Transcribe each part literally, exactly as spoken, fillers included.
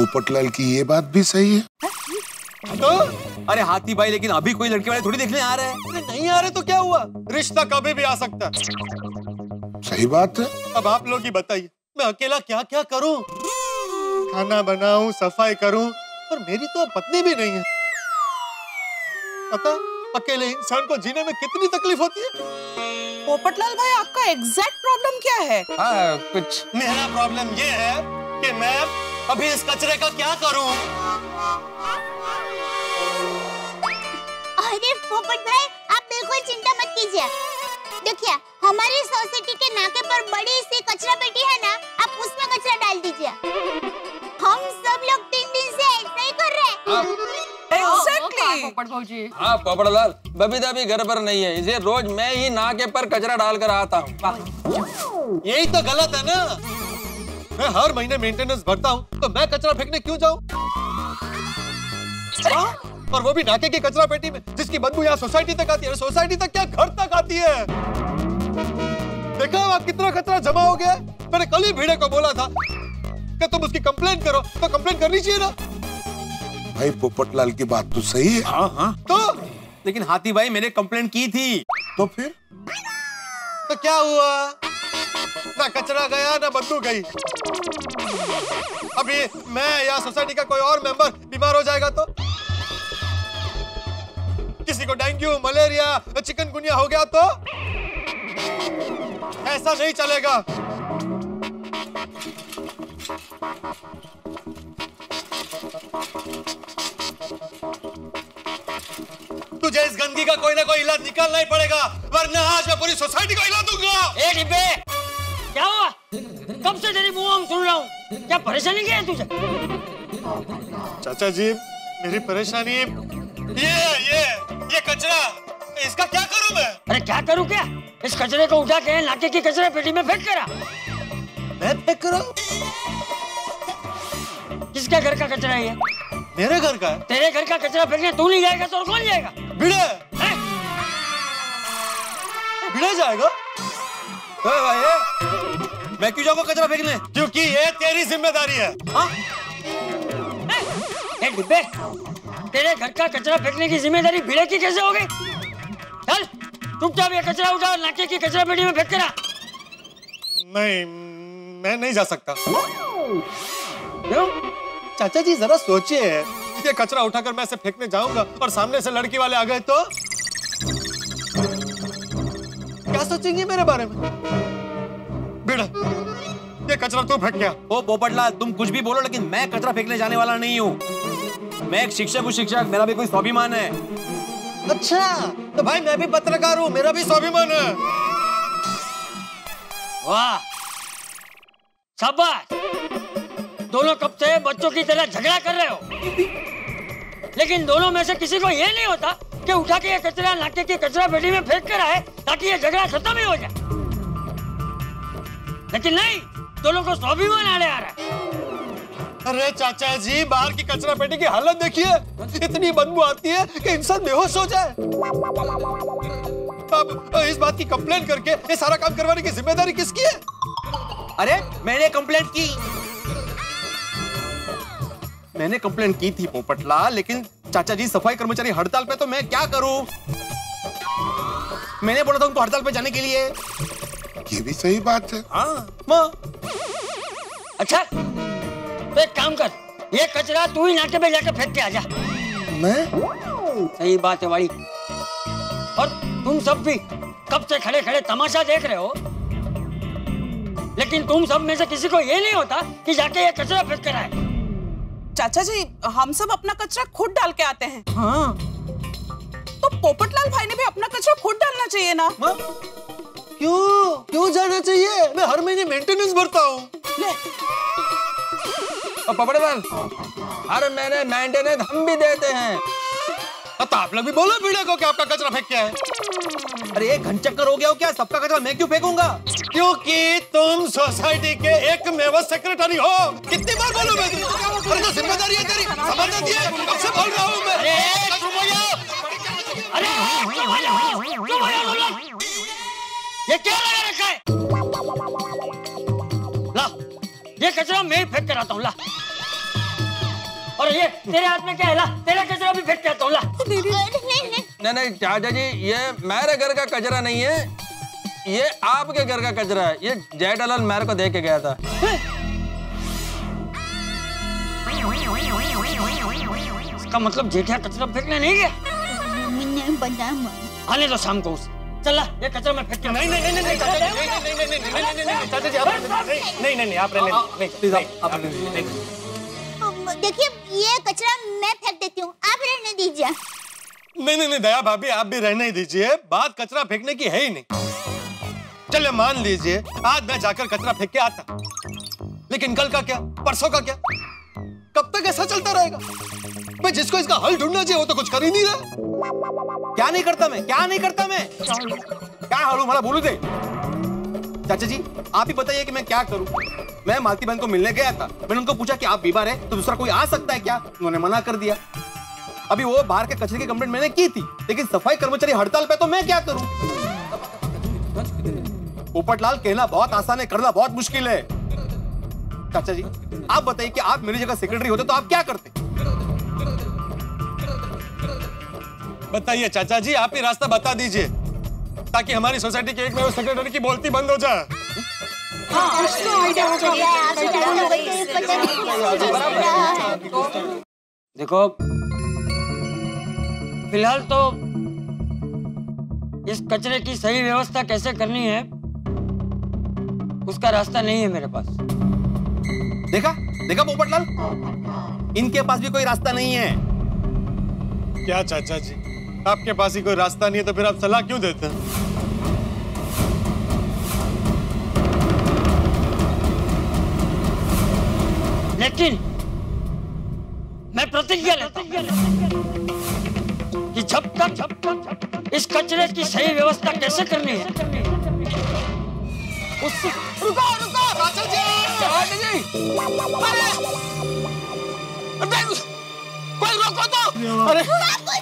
पोपटलाल की ये बात भी सही है तो? अरे हाथी भाई, लेकिन अभी कोई लड़के वाले थोड़ी देखने आ रहे हैं। अरे नहीं आ रहे तो क्या हुआ, रिश्ता कभी भी आ सकता है। सही बात है। अब आप लोग ही बताइए, मैं अकेला क्या क्या करूं? खाना बनाऊं, सफाई करूं, पर मेरी तो पत्नी भी नहीं है। पता अकेले इंसान को जीने में कितनी तकलीफ होती है। पोपटलाल भाई, आपका एग्जैक्ट प्रॉब्लम क्या है? आ, कुछ मेरा प्रॉब्लम ये है कि मैं अभी इस कचरे का क्या करूं? अरे पोपट भाई, आप बिल्कुल चिंता मत कीजिए। देखिए, हमारी सोसाइटी के नाके पर बड़ी सी कचरा पेटी है ना, आप उसमें कचरा डाल दीजिए। हम सब लोग तीन दिन से ऐसा ही कर रहे हैं। Exactly. हाँ पोपटलाल, बबीता भी घर पर नहीं है, इसे रोज मैं ही नाके पर कचरा डालकर आता हूँ। यही तो गलत है ना। मैं हर महीने मेंटेनेंस भरता हूँ, तो मैं कचरा फेंकने क्यों जाऊँ? और वो भी नाके की कचरा पेटी में, जिसकी बदबू यहाँ सोसाइटी तक आती है। सोसाइटी तक क्या, घर तक आती है। देखा वहाँ कितना कचरा जमा हो गया। मैंने कल ही भिड़े को बोला था कि तुम उसकी कंप्लेन करो, तो कंप्लेन करनी चाहिए ना। भाई पोपटलाल की बात तो सही है। हाँ हाँ, तो लेकिन हाथी भाई, मैंने कंप्लेंट की थी। तो फिर तो क्या हुआ? ना कचरा गया, ना बदबू गई। अभी मैं या सोसाइटी का कोई और मेंबर बीमार हो जाएगा तो? किसी को डेंगू, मलेरिया, चिकनगुनिया हो गया तो? ऐसा नहीं चलेगा। तुझे इस गंदगी का कोई ना कोई इलाज निकालना ही पड़ेगा, वरना आज मैं पूरी सोसाइटी को हिला दूंगा। ए डिब्बे, क्या हुआ? कब से तेरी मुंह हम सुन रहा हूँ, क्या परेशानी क्या है तुझे? चाचा जी, मेरी परेशानी ये ये ये कचरा, इसका क्या करूँ मैं? अरे क्या करूँ क्या, इस कचरे को उठा के नाके की कचरे पेटी में फेंक करा। मैं फेंक करा? किसका घर का कचरा है? मेरे घर का है। तेरे घर का कचरा फेंकने तू नहीं जाएगा तो और कौन जाएगा? भिड़े भिड़े जाएगा। अरे भाई, मैं क्यों जाऊंगा कचरा फेंकने? क्योंकि ये तेरी जिम्मेदारी है। हाँ? ए डिब्बे, तेरे घर का कचरा फेंकने की जिम्मेदारी भिड़े की कैसे हो गई? चल चुपचाप ये कचरा उठा और नाके की कचरा पेटी में फेंक कर आ। नहीं, मैं नहीं जा सकता। क्यों? चाचा जी जरा सोचिए, ये कचरा उठाकर मैं इसे फेंकने जाऊंगा और सामने से लड़की वाले आ गए तो क्या सोचेंगे मेरे बारे में? बेड़ा, ये कचरा तू फेंक गया। ओ पोपटलाल, तुम कुछ भी बोलो, लेकिन मैं कचरा फेंकने जाने वाला नहीं हूँ। मैं एक शिक्षक हूँ, शिक्षक, मेरा भी कोई स्वाभिमान है। अच्छा, तो भाई मैं भी पत्रकार हूँ, मेरा भी स्वाभिमान है। वाह, शाबाश। दोनों कब से बच्चों की तरह झगड़ा कर रहे हो, लेकिन दोनों में से किसी को ये नहीं होता कि उठा के ये कचरा नाके की कचरा पेटी में फेंक कर आए ताकि ये झगड़ा खत्म ही हो जाए। लेकिन नहीं, दोनों को स्वाभिमान आने आ रहा है। अरे चाचा जी, बाहर की कचरा पेटी की हालत देखिए, इतनी बदबू आती है कि इंसान बेहोश हो जाए। अब इस बात की कंप्लेन करके ये सारा काम करवाने की जिम्मेदारी किसकी है? अरे मैंने कंप्लेन की, मैंने कंप्लेन की थी पोपटलाल, लेकिन चाचा जी सफाई कर्मचारी हड़ताल पे, तो मैं क्या करूं? मैंने बोला था उनको हड़ताल पे जाने के लिए। ये भी सही बात है। हाँ माँ, अच्छा तो एक काम कर, ये कचरा तू ही नाके पे जाकर फेंक के आ जा। मैं? सही बात है भाई। और तुम सब भी कब से खड़े खड़े तमाशा देख रहे हो, लेकिन तुम सब में से किसी को ये नहीं होता कि जाके ये कचरा फेंक कर आए। चाचा जी, हम सब अपना कचरा खुद डाल के आते हैं। हाँ। तो पोपटलाल भाई ने भी अपना कचरा खुद डालना चाहिए ना। मा? क्यों क्यों जाना चाहिए? मैं हर महीने मेंटेनेंस भरता हूँ। पोपटलाल, हर महीने मेंटेनेंस हम भी देते हैं। तो आप लोग भी बोलो भिड़े को कि आपका कचरा फेंक क्या है। अरे एक घन चक्कर हो गया हो क्या, सबका कचरा मैं क्यों फेंकूंगा? क्योंकि तुम सोसाइटी के एक मेवा सेक्रेटरी हो। कितनी बार बोलूं मैं तुम्हें? अरे तो जिम्मेदारी है तेरी, समझ नहीं है? कब से बोल रहा हूँ मैं? अरे चुप हो जाओ। अरे चुप हो जाओ, चुप हो जाओ। ये क्या लगा रखा है? ला, ये कचरा मैं ही फेंक कर आता हूँ। ला, और ये तेरे हाथ में क्या है? ला तेरा कचरा भी फेंक के आता हूं, ला। नहीं नहीं नहीं नहीं चाचा जी, ये मेरे घर का कचरा नहीं है, ये आपके घर का कचरा है। ये जेठालाल मेरे को दे के गया था। इसका मतलब जेठा कचरा फेंकने नहीं गया। आने दो शाम को उसे। चला ये कचरा मैं फेंक के। नहीं नहीं नहीं नहीं चाचा जी, नहीं नहीं नहीं नहीं चाचा जी, आप नहीं नहीं नहीं आप रहने नहीं, प्लीज आप आप नहीं। देखिए ये कचरा मैं फेंक देती हूँ, आप रहने दीजिए। नहीं नहीं नहीं दया भाभी, आप भी रहने दीजिए, बात कचरा फेंकने की है ही नहीं। चले मान लीजिए आज मैं जाकर कचरा फेंक के आता, लेकिन कल का क्या, परसों का क्या, कब तक ऐसा चलता रहेगा? मैं जिसको इसका हल ढूंढना चाहिए वो तो कुछ कर ही नहीं रहा। क्या नहीं करता मैं, क्या नहीं करता मैं, क्या हालू हमारा बोलू दे। चाचा जी आप ही बताइए कि मैं क्या करूं। मैं मालती बहन को मिलने गया था, मैंने उनको पूछा कि आप बीमार हैं तो दूसरा कोई आ सकता है क्या, उन्होंने मना कर दिया। अभी वो बाहर के कचरे की कंप्लेंट मैंने की थी, लेकिन सफाई कर्मचारी हड़ताल पे, तो मैं क्या करूं? पोपटलाल कहना बहुत आसान है, करना बहुत मुश्किल है। चाचा जी आप बताइए कि आप मेरी जगह सेक्रेटरी होते तो आप क्या करते? बताइए चाचा जी, आप ही रास्ता बता दीजिए ताकि हमारी सोसाइटी के एक में वो सेक्रेटरी की बोलती बंद हो जाए। देखो फिलहाल तो इस कचरे की सही व्यवस्था कैसे करनी है उसका रास्ता नहीं है मेरे पास। देखा देखा पोपटलाल, इनके पास भी कोई रास्ता नहीं है। क्या चाचा जी आपके पास ही कोई रास्ता नहीं है तो फिर आप सलाह क्यों देते हैं? लेकिन मैं प्रतिज्ञा लेता हूं कि जब तक इस कचरे की सही व्यवस्था कैसे करनी है उससे। रुको रुको चाचा जी, चाचा जी अरे कोई रोको तो, अरे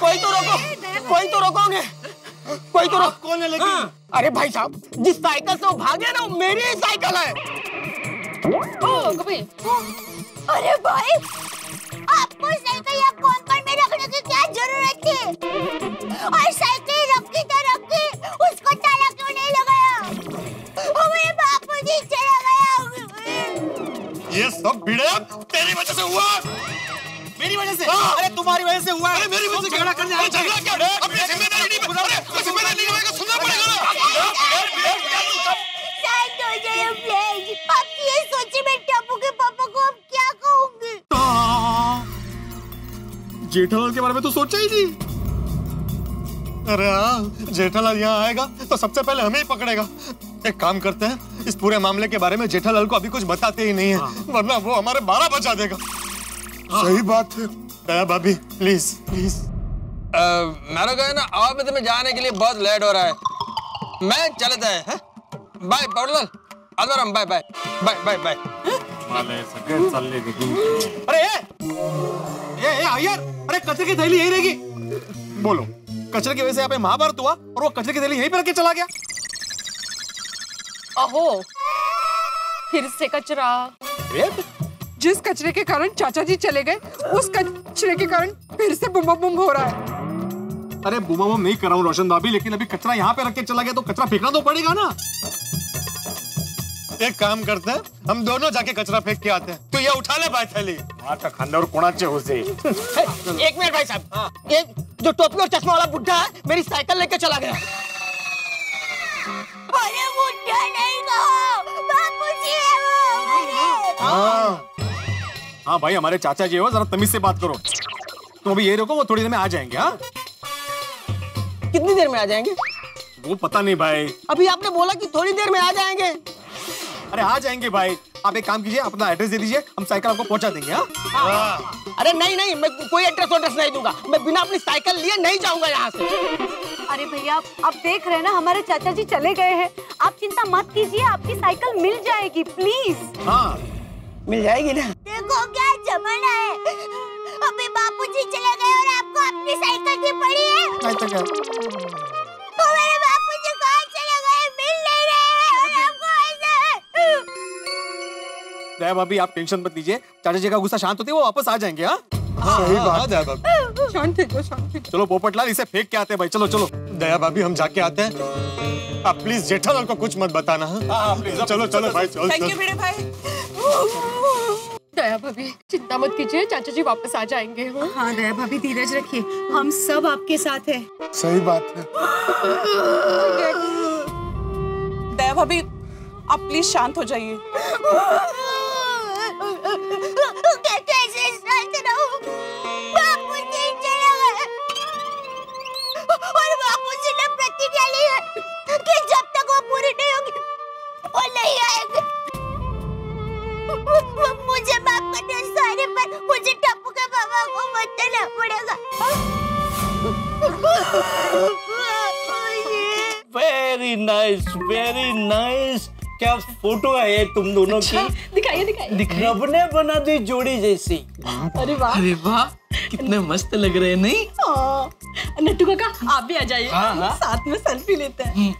कोई तो रोको, कोई तो रोकोगे, कोई तो रोक। कौन है लेकिन? हाँ। अरे भाई साहब जिस साइकिल से वो भागे ना वो मेरी साइकिल है। ओ कबीर, अरे भाई आपको साइकिल या कॉम्पर में रखने की क्या जरूरत थी? और साइकिल रखी तो रखी, उसको ताला क्यों नहीं लगाया? वो मेरे बापूजी चला गया। ये सब भिड़े तेरी वजह से हुआ, मेरी वजह से। अरे तुम्हारी वजह से हुआ है, मेरी वजह से झगड़ा करने आए। झगड़ा क्या, अपनी जिम्मेदारी नहीं बता रहे, अपनी जिम्मेदारी नहीं लेगा, सुनना पड़ेगा ना। शायद तो जाए प्लीज। अब ये सोचे मैं टप्पू के पापा को अब क्या कहूंगी? जेठालाल के बारे में तो सोचा ही नहीं। अरे हाँ, जेठालाल यहाँ आएगा तो सबसे पहले हमें ही पकड़ेगा। एक काम करते हैं, इस पूरे मामले के बारे में जेठालाल को अभी कुछ बताते ही नहीं है, वरना वो हमारे बारह बजा देगा। सही बात है दया भाभी, प्लीज प्लीज। मेरा कहना है ना ऑफिस में जाने के लिए बहुत लेट हो रहा है, मैं चलता है। बाय पोपटलाल, अदरम bye bye bye bye bye. अरे ये ये यार, अरे कचरे की थैली यही रहेगी। बोलो कचरे की वजह से यहाँ पे महाभारत हुआ और वो कचरे की थैली यहीं पे रख के चला गया। अहो फिर से कचरा। जिस कचरे के कारण चाचा जी चले गए उस कचरे के कारण फिर से बुम बुम हो रहा है। अरे बुम बुम नहीं कर रहा हूँ रोशन भाभी, लेकिन अभी कचरा यहाँ पे रख के चला गया तो कचरा फेंकना तो पड़ेगा ना। एक काम करते हैं, हम दोनों जाके कचरा फेंक के आते हैं। तो ये उठा ले भाई थैली, माता खाना और कोणाचे हो से। एक मिनट भाई साहब, ये जो टोपी और चश्मा वाला बुड्ढा है मेरी साइकिल लेके चला गया। अरे बुड्ढा नहीं कहो, बापूजी है वो। हां हाँ भाई हमारे चाचा जी हो, जरा तमीज से बात करो। तुम अभी ये रोको, वो थोड़ी देर में आ जाएंगे। हाँ कितनी देर में आ जाएंगे? वो पता नहीं भाई, अभी आपने बोला कि थोड़ी देर में आ जाएंगे। अरे आ जाएंगे भाई, आप एक काम कीजिए अपना एड्रेस दे दीजिए, हम साइकिल आपको पहुंचा देंगे। हाँ? हाँ। अरे नहीं नहीं मैं कोई एड्रेस एड्रेस नहीं दूंगा, मैं बिना अपनी साइकिल लिए नहीं जाऊंगा यहाँ से। अरे भैया आप देख रहे हैं ना हमारे चाचा जी चले गए हैं, आप चिंता मत कीजिए, आपकी साइकिल मिल जाएगी प्लीज। हाँ मिल जाएगी ना। देखो क्या जमाना है, अभी बापूजी चले गए और आपको अपनी साइकिल की पड़ी है। तो मेरे बापूजी कहाँ चले गए, मिल नहीं रहे हैं और आपको ऐसा। दया भाभी आप टेंशन मत लीजिए, चाचा जी का गुस्सा शांत होते वो वापस आ जाएंगे। हाँ सही बात है भाभी। शांत हो, शांत हो। चलो पोपटलाल इसे फेंक के आते हैं भाई, चलो चलो। दया भाभी हम जाके आते हैं, आप प्लीज जेठालाल को कुछ मत बताना। हाँ प्लीज, चलो चलो भाई। थैंक यू मेरे भाई। दया भाभी चिंता मत कीजिए, चाचा जी वापस आ जाएंगे। हाँ दया भाभी धीरज रखिए, हम सब आपके साथ हैं। सही बात है। दया भाभी आप प्लीज शांत हो जाइए। कि जब तक वो पूरी नहीं होगी वो नहीं आएगी। मुझे माफ करना सारे, पर मुझे टप्पू के बाबा को बताना पड़ेगा। Very nice, very nice. क्या फोटो है तुम दोनों अच्छा, की दिखाइए दिखाइए। रब ने बना दी जोड़ी जैसी। अरे वाह, अरे वाह, कितने मस्त लग रहे हैं। नहीं नट्टू काका आप भी आ जाइए, साथ में सेल्फी लेते हैं।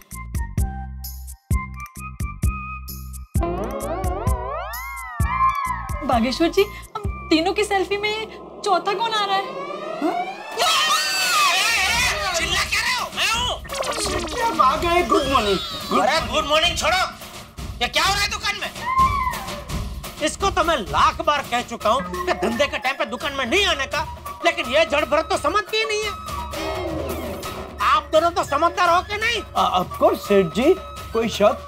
बागेश्वर जी हम तीनों की सेल्फी में चौथा कौन आ रहा है? चिल्ला क्या रहे हो? मैं हूँ। क्या भाग गए? Good morning. गुड मॉर्निंग छोड़ो, ये क्या हो रहा है दुकान में? इसको तो मैं लाख बार कह चुका हूँ कि धंधे के टाइम पे दुकान में नहीं आने का, लेकिन ये जड़ भरत तो समझती ही नहीं है। आप दोनों तो समझदार हो के नहीं? ऑफ कोर्स सेठ जी, कोई शक?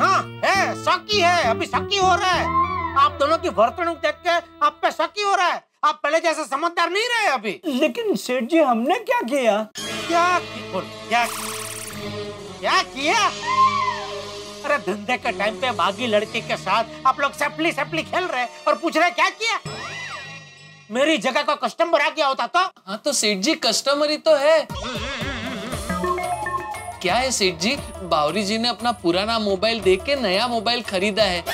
हाँ है, शकी है, अभी शकी हो रहा है। आप दोनों की वर्तणूक देख के आप पे शकी हो रहा है, आप पहले जैसे समझदार नहीं रहे अभी। लेकिन सेठ जी हमने क्या किया? क्या बोल, क्या क्या किया? अरे धंधे के टाइम पे बागी लड़के के साथ आप लोग सपली सपली खेल रहे और पूछ रहे क्या किया? मेरी जगह का कस्टमर आ गया होता तो? हाँ तो सेठ जी कस्टमर ही तो है। क्या है सेठ जी, बावरी जी ने अपना पुराना मोबाइल देख के नया मोबाइल खरीदा है,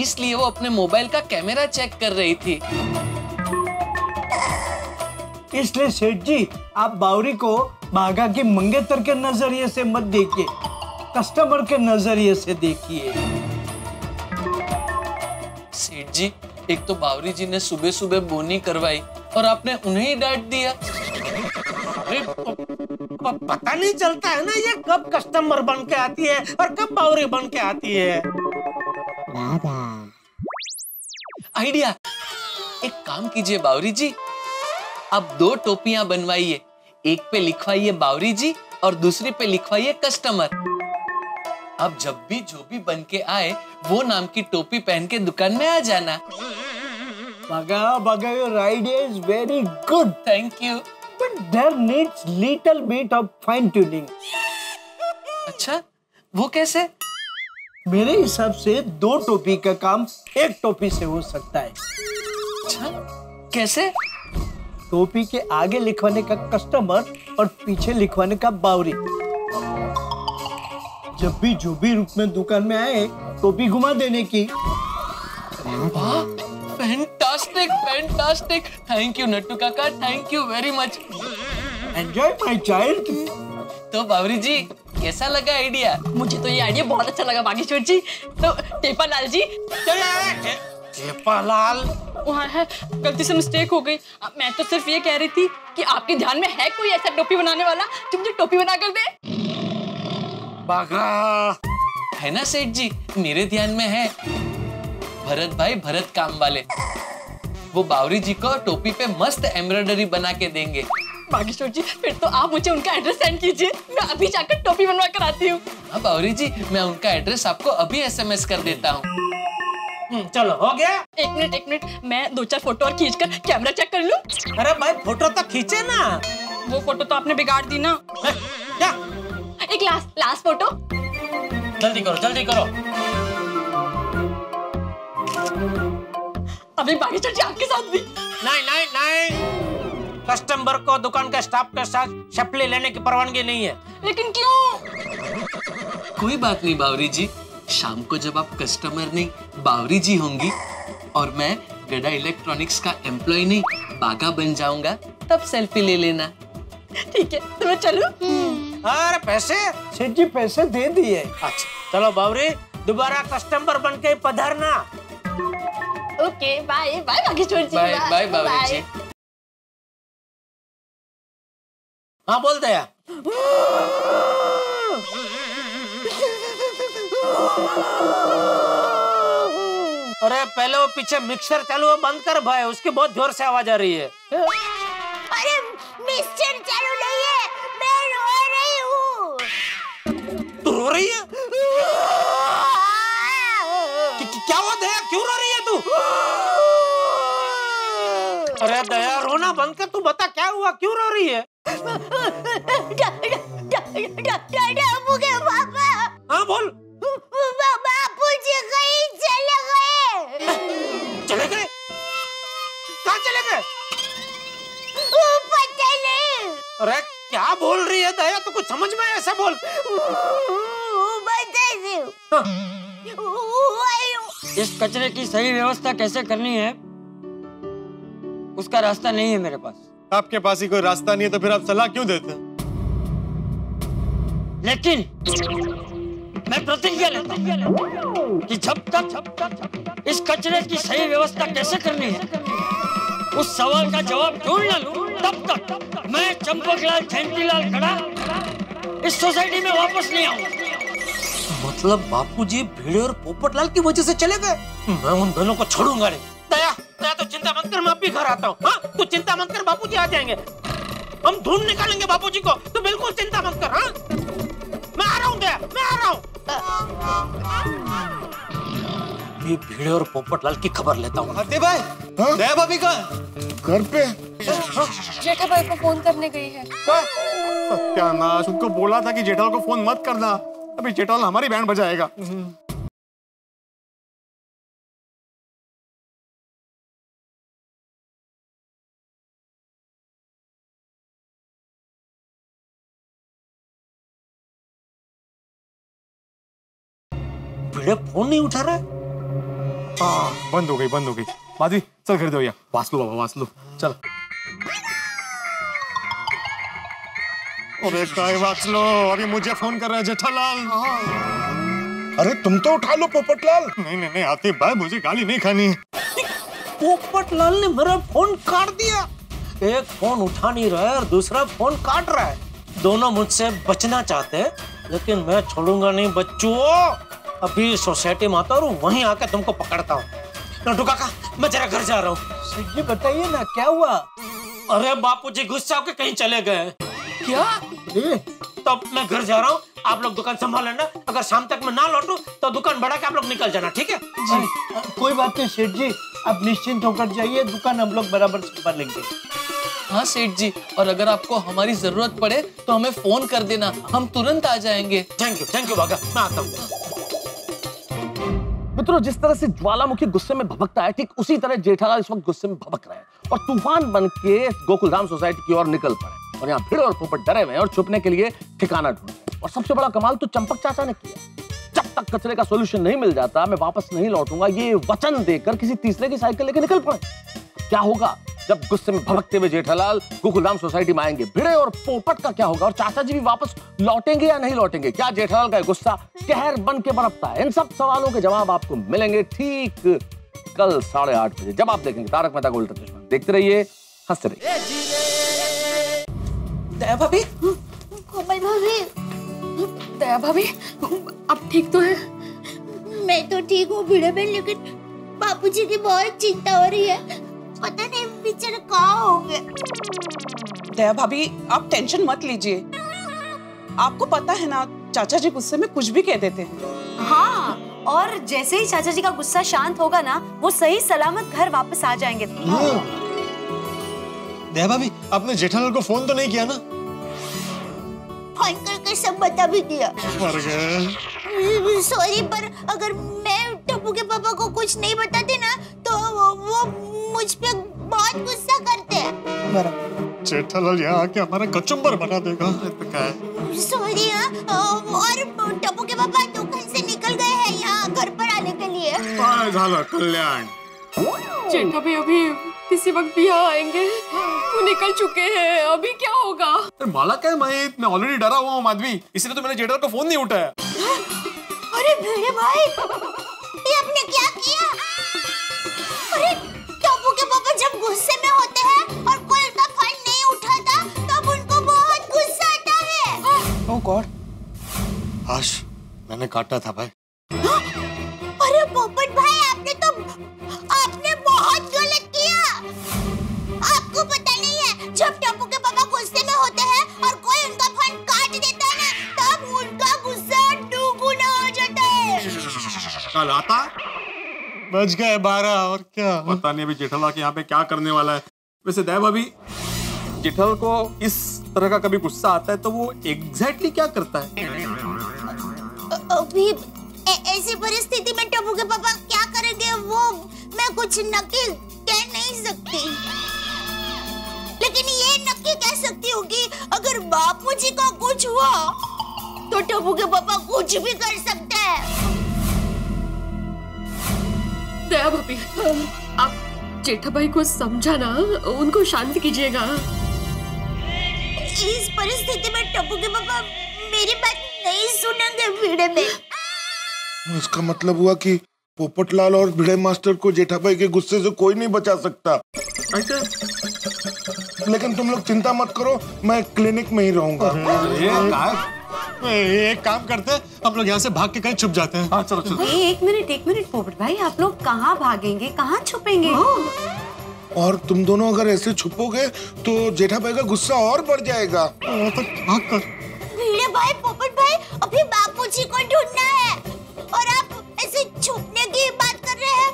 इसलिए वो अपने मोबाइल का कैमरा चेक कर रही थी। इसलिए सेठ जी आप बावरी को बागा के मंगेतर के नजरिए से मत देखिए, कस्टमर के नजरिए से देखिए। सेठ जी एक तो बावरी जी ने सुबह सुबह बोनी करवाई और आपने उन्हें ही डांट दिया। अरे पता नहीं चलता है ना ये कब कस्टमर बन के आती है और कब बावरी बन के आती है। आइडिया, एक काम कीजिए बावरी जी, आप दो टोपियां बनवाइए, एक पे लिखवाइए बावरी जी और दूसरी पे लिखवाइए कस्टमर। अब जब भी जो भी बन के आए वो नाम की टोपी पहन के दुकान में आ जाना। Bagha Bagha your idea is very good, thank you, but there needs little bit of fine tuning. अच्छा वो कैसे? मेरे हिसाब से दो टोपी का काम एक टोपी से हो सकता है। अच्छा कैसे? टोपी के आगे लिखवाने का कस्टमर और पीछे लिखवाने का बावरी। जब भी जो भी रूप में दुकान में आए टोपी घुमा देने की। वाह fantastic fantastic, thank you Nattu काका, thank you very much, enjoy my child. तो बावरी जी कैसा लगा आइडिया? मुझे तो ये आइडिया बहुत अच्छा लगा बागेश्वर जी। तो टेपालाल जी चलो। टेपालाल वहाँ है, गलती से मिस्टेक हो गई। मैं तो सिर्फ ये कह रही थी कि आपके ध्यान में है कोई ऐसा टोपी बनाने वाला जो मुझे टोपी बना कर दे? बागा है ना सेठ जी, मेरे ध्यान में है भरत भाई, भरत काम वाले, वो बावरी जी को टोपी पे मस्त एम्ब्रॉयडरी बना के देंगे। बागेश्वर जी फिर तो आप मुझे उनका एड्रेस सेंड कीजिए, मैं अभी जाकर टोपी बनवा कर आती हूँ। हाँ बावरी जी मैं उनका एड्रेस आपको अभी एसएमएस कर देता हूँ। चलो हो गया। एक मिनट एक मिनट, मैं दो चार फोटो और खींच कर कैमरा चेक कर लूँ। अरे भाई फोटो तो खींचे ना, वो फोटो तो आपने बिगाड़ दी ना। एक लास्ट लास्ट फोटो, जल्दी करो जल्दी करो। अभी बागेश्वर जी आपके साथ भी। नहीं नहीं नहीं, कस्टमर को दुकान के स्टाफ के साथ शपली लेने की परवानगी नहीं है। लेकिन क्यों? कोई बात नहीं बावरी जी, शाम को जब आप कस्टमर नहीं बावरी जी होंगी और मैं गड़ा इलेक्ट्रॉनिक्स का एम्प्लॉय नहीं बागा बन जाऊंगा, तब सेल्फी ले लेना। ठीक है तो मैं चलूं? अरे पैसे सेठ जी पैसे दे दिए। अच्छा चलो बावरी, दोबारा कस्टमर बनके पधारना। Okay bye bye Bageshwar ji, bye bye Baba ji. हाँ बोल दया। अरे पहले वो पीछे मिक्सर चालू हो बंद कर भाई, उसकी बहुत जोर से आवाज आ रही है। अरे मिक्सर चालू नहीं है, मैं रो रही हूँ। तू रो रही है? क्या हुआ दया, क्यों रो रही है तू? अरे दया रोना बंद कर, तू बता क्या हुआ, क्यों रो रही है? हाँ बोल। बापूजी कहीं चले गए। चले गए? कहाँ चले गए? पता नहीं। अरे क्या बोल रही है दया, तू कुछ समझ में आया? ऐसा बोल। इस कचरे की सही व्यवस्था कैसे करनी है उसका रास्ता नहीं है मेरे पास। आपके पास ही कोई रास्ता नहीं है तो फिर आप सलाह क्यों देते हैं? लेकिन मैं प्रतिज्ञा लेता हूं कि जब तक इस कचरे की सही व्यवस्था कैसे करनी है उस सवाल का जवाब ढूंढ ना लूं, तब तक मैं चंपकलाल जयंतीलाल खड़ा इस सोसाइटी में वापस नहीं आऊंगा। मतलब बापूजी भिड़े और पोपटलाल की वजह से चले गए। मैं उन दोनों को छोड़ूंगा नहीं। दया दया तो चिंता मत कर, मैं भी घर आता हूँ। हाँ तू चिंता मत कर, बापूजी आ जाएंगे, हम ढूंढ निकालेंगे बापूजी को, तू बिल्कुल चिंता मत कर। हाँ मैं आ रहा हूँ दया, मैं आ रहा हूँ। ये भिड़े और पोपटलाल की खबर लेता हूँ। हते भाई, दया भाभी कहाँ? घर पे। जेठा भाई को फोन करने गई है। सत्यानाश, उनको बोला था कि जेठा को फोन मत करना, अभी जेठालाल हमारी बैंड बजाएगा। भिड़े फोन नहीं उठा रहा है। हाँ बंद हो गई, बंद हो गई। माधवी चल कर दो यार, वासलो बाबा वासलो चल। अरे काय बात लो, अभी मुझे फोन कर रहा है जेठालाल। अरे तुम तो उठा लो पोपटलाल। नहीं नहीं नहीं आतिफ भाई, मुझे गाली नहीं खानी। पोपटलाल ने मेरा फोन काट दिया। एक फोन उठा नहीं रहा है और दूसरा फोन काट रहा है। दोनों मुझसे बचना चाहते हैं लेकिन मैं छोड़ूंगा नहीं बच्चों। अभी सोसाइटी में आता हूँ, वहीं आकर तुमको पकड़ता हूँ। नटू काका मैं जरा घर जा रहा हूँ। सिग्गी बताइए ना क्या हुआ? अरे बापूजी गुस्सा होकर कहीं चले गए। क्या? तब मैं घर जा रहा हूँ, आप लोग दुकान संभाल लेना। अगर शाम तक मैं ना लौटूं तो दुकान बढ़ा के आप लोग निकल जाना, ठीक है? जी कोई बात नहीं सेठ जी, आप निश्चिंत होकर जाइए, दुकान हम लोग बराबर संभाल लेंगे। हाँ सेठ जी, और अगर आपको हमारी जरूरत पड़े तो हमें फोन कर देना, हम तुरंत आ जाएंगे। Thank you thank you Bagha, मैं आता हूँ। मित्रों जिस तरह से ज्वालामुखी गुस्से में भभकता है ठीक उसी तरह जेठालाल इस वक्त गुस्से में भभक रहा है और तूफान बन के गोकुलधाम सोसाइटी की ओर निकल पड़ा। और यहाँ भिड़ और पोपट डरे हुए और छुपने के लिए ठिकाना ढूंढे। और सबसे बड़ा कमाल तो चंपक चाचा ने किया। जब तक कचरे का सॉल्यूशन नहीं मिल जाता मैं वापस नहीं लौटूंगा, ये वचन देकर किसी तीसरे की साइकिल लेकर निकल पड़े। क्या होगा जब गुस्से में भड़कते हुए जेठालाल गोकुलधाम सोसाइटी में आएंगे, भिड़े और पोपट का क्या होगा, और चाचा जी भी वापस लौटेंगे या नहीं लौटेंगे? क्या जेठालाल का गुस्सा कहर बन के बरपता है? इन सब सवालों के जवाब आपको मिलेंगे ठीक कल साढ़े आठ बजे जब आप देखेंगे तारक मेहता का उल्टा चश्मा। देखते रहिए, हंसते रहिए। दया भाभी, कोमल भाभी, दया भाभी अब ठीक तो है? मैं तो ठीक हूँ भिड़े में, लेकिन बापूजी की बहुत चिंता हो रही है, पता नहीं बेचारे कहाँ होंगे। दया भाभी आप टेंशन मत लीजिए, आपको पता है ना चाचा जी गुस्से में कुछ भी कह देते हैं। हाँ और जैसे ही चाचा जी का गुस्सा शांत होगा ना वो सही सलामत घर वापस आ जाएंगे। दया भाभी आपने जेठालाल को फोन तो नहीं किया ना? फोन करके सब बता भी दिया। सॉरी पर अगर मैं टप्पू के पापा को कुछ नहीं बताती ना तो वो मुझ पे बहुत गुस्सा करते हैं। जेठालाल यहाँ आके हमारा कचुम्बर बना देगा। सॉरी हाँ, और टप्पू के पापा दुकान से निकल गए हैं यहाँ घर पर आने के लिए। कल्याण जेठा भी अभी किसी वक्त भी यहाँ आएंगे, वो निकल चुके हैं, अभी क्या होगा? अरे माला क्या है, मैं मैं ऑलरेडी डरा हुआ हूँ माधवी, इसलिए तो मैंने जेठालाल का फोन नहीं उठाया। अरे भेड़े भाई, ये आपने क्या किया? मैंने काटा था भाई। अरे पोपट भाई, आपने तो आपने बहुत गलत किया। आपको पता नहीं है, जब टप्पू के पापा गुस्से में होते हैं और कोई उनका फंड काट देता है ना, तब उनका गुस्सा दुगुना हो जाता है। कल आता बच गए बारह और क्या। पता नहीं अभी जेठालाल के यहाँ पे क्या करने वाला है। वैसे दैव, अभी जेठालाल को इस तरह का कभी गुस्सा आता है तो वो एग्जैक्टली क्या करता है? अभी ऐसी परिस्थिति में टप्पू के पापा क्या करेंगे वो मैं कुछ नक्की कह नहीं सकती, लेकिन ये नक्की कह सकती हूँ कि अगर बापू जी को कुछ हुआ तो टप्पू के पापा कुछ भी कर सकते हैं। दया भाभी, आप जेठा भाई को समझाना, उनको शांत कीजिएगा। इस परिस्थिति में टप्पू के पापा मेरी बात नहीं सुनेंगे भिड़े में। इसका मतलब हुआ कि पोपटलाल और भिड़े मास्टर को जेठा भाई के गुस्से से कोई नहीं बचा सकता। लेकिन तुम लोग चिंता मत करो, मैं क्लिनिक में ही रहूंगा। एक काम करते, हम लोग यहाँ से भाग के कहीं छुप जाते हैं। हाँ, चलो चलो। एक मिनट एक मिनट पोपट भाई, आप लोग कहाँ भागेंगे, कहाँ छुपेंगे? और तुम दोनों अगर ऐसे छुपोगे तो जेठा भाई का गुस्सा और बढ़ जाएगा। तो भाग कर। भिड़े भाई, पोपट भाई, अभी बापूजी को ढूंढना है और आप ऐसे छुपने की बात कर रहे हैं,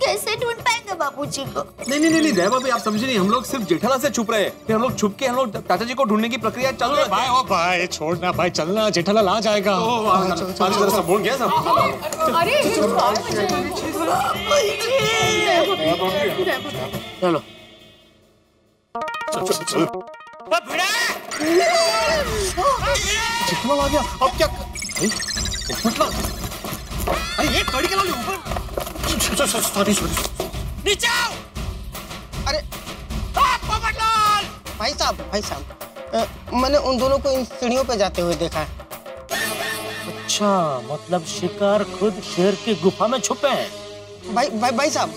कैसे ढूंढ पाएंगे बापूजी को? नहीं नहीं नहीं दया भाभी, आप समझे नहीं, हम लोग सिर्फ जेठालाल से छुप रहे हैं। हम लोग छुप के हम लोग चाचा जी को ढूंढने की प्रक्रिया चालू है। भाई ओ भाई, छोड़ना भाई, चलना, जेठालाल आ जाएगा। चलो चलो आ गया, अब क्या? अरे ये कड़ी के ऊपर। सॉरी सॉरी, नीचे आओ। अरे पोपटलाल! भाई साहब, भाई साहब, मैंने उन दोनों को इन सीढ़ियों पे जाते हुए देखा है। अच्छा, मतलब शिकार खुद शेर की गुफा में छुपे हैं। भाई भाई भाई साहब,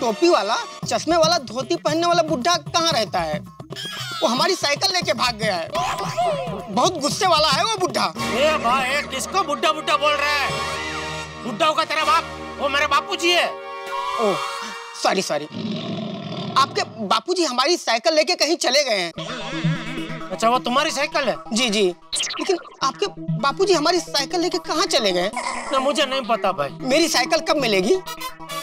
टोपी वाला, चश्मे वाला, धोती पहनने वाला बुढ़ा कहाँ रहता है? वो हमारी साइकिल लेके भाग गया है। बहुत गुस्से वाला है वो बुढ़ा। ए भाई, किसको बुढ़ा बुढ़ा बोल रहा है? बुड्ढा होगा तेरा बाप, वो मेरे बापूजी है। ओह, सॉरी सॉरी, आपके बापूजी हमारी साइकिल लेके कहीं चले गए हैं। अच्छा, वो तुम्हारी साइकिल है? जी जी, लेकिन आपके बापूजी हमारी साइकिल लेके कहाँ चले गए? ना मुझे नहीं पता भाई। मेरी साइकिल कब मिलेगी?